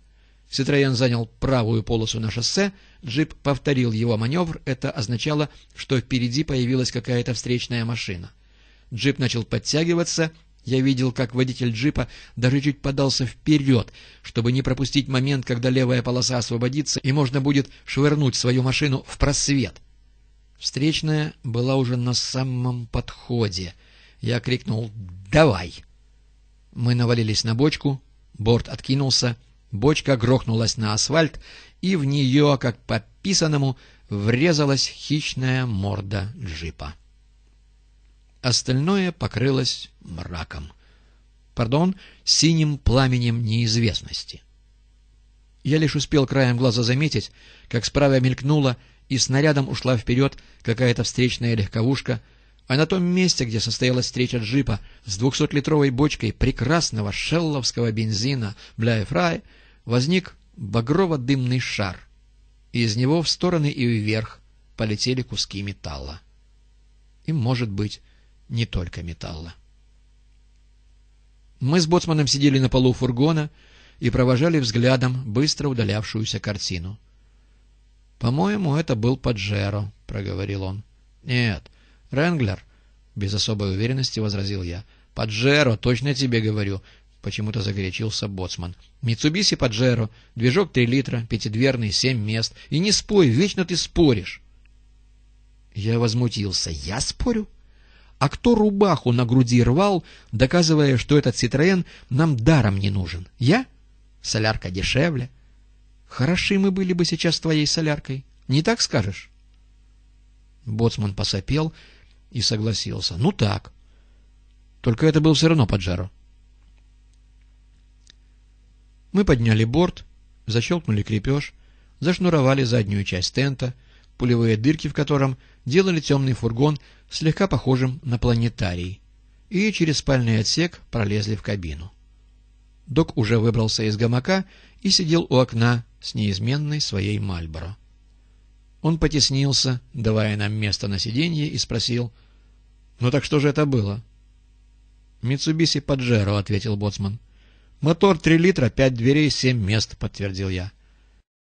Ситроен занял правую полосу на шоссе, джип повторил его маневр, это означало, что впереди появилась какая-то встречная машина. Джип начал подтягиваться, я видел, как водитель джипа даже чуть подался вперед, чтобы не пропустить момент, когда левая полоса освободится, и можно будет швырнуть свою машину в просвет. Встречная была уже на самом подходе. Я крикнул «Давай!». Мы навалились на бочку, борт откинулся, бочка грохнулась на асфальт, и в нее, как по писаному, врезалась хищная морда джипа. Остальное покрылось мраком. Пардон, синим пламенем неизвестности. Я лишь успел краем глаза заметить, как справа мелькнула, и снарядом ушла вперед какая-то встречная легковушка, а на том месте, где состоялась встреча джипа с 200-литровой бочкой прекрасного шелловского бензина «Бляйфрай», возник багрово-дымный шар, и из него в стороны и вверх полетели куски металла. И, может быть, не только металла. Мы с боцманом сидели на полу фургона и провожали взглядом быстро удалявшуюся картину. «По-моему, это был Паджеро», — проговорил он. «Нет, Ренглер», — без особой уверенности возразил я. «Паджеро, точно тебе говорю», — почему-то загорячился боцман. «Мицубиси Паджеро, движок 3 литра, пятидверный, 7 мест. И не спой, вечно ты споришь». Я возмутился. «Я спорю? А кто рубаху на груди рвал, доказывая, что этот Ситроен нам даром не нужен? Я? Солярка дешевле. Хороши мы были бы сейчас с твоей соляркой. Не так скажешь?» Боцман посопел и согласился. «Ну так. Только это был все равно Паджеро». Мы подняли борт, защелкнули крепеж, зашнуровали заднюю часть тента, пулевые дырки в котором делали темный фургон слегка похожим на планетарий, и через спальный отсек пролезли в кабину. Док уже выбрался из гамака и сидел у окна с неизменной своей Мальборо. Он потеснился, давая нам место на сиденье, и спросил: «Ну так что же это было?» «Мицубиси Паджеро», — ответил боцман. «Мотор 3 литра, 5 дверей, 7 мест», — подтвердил я.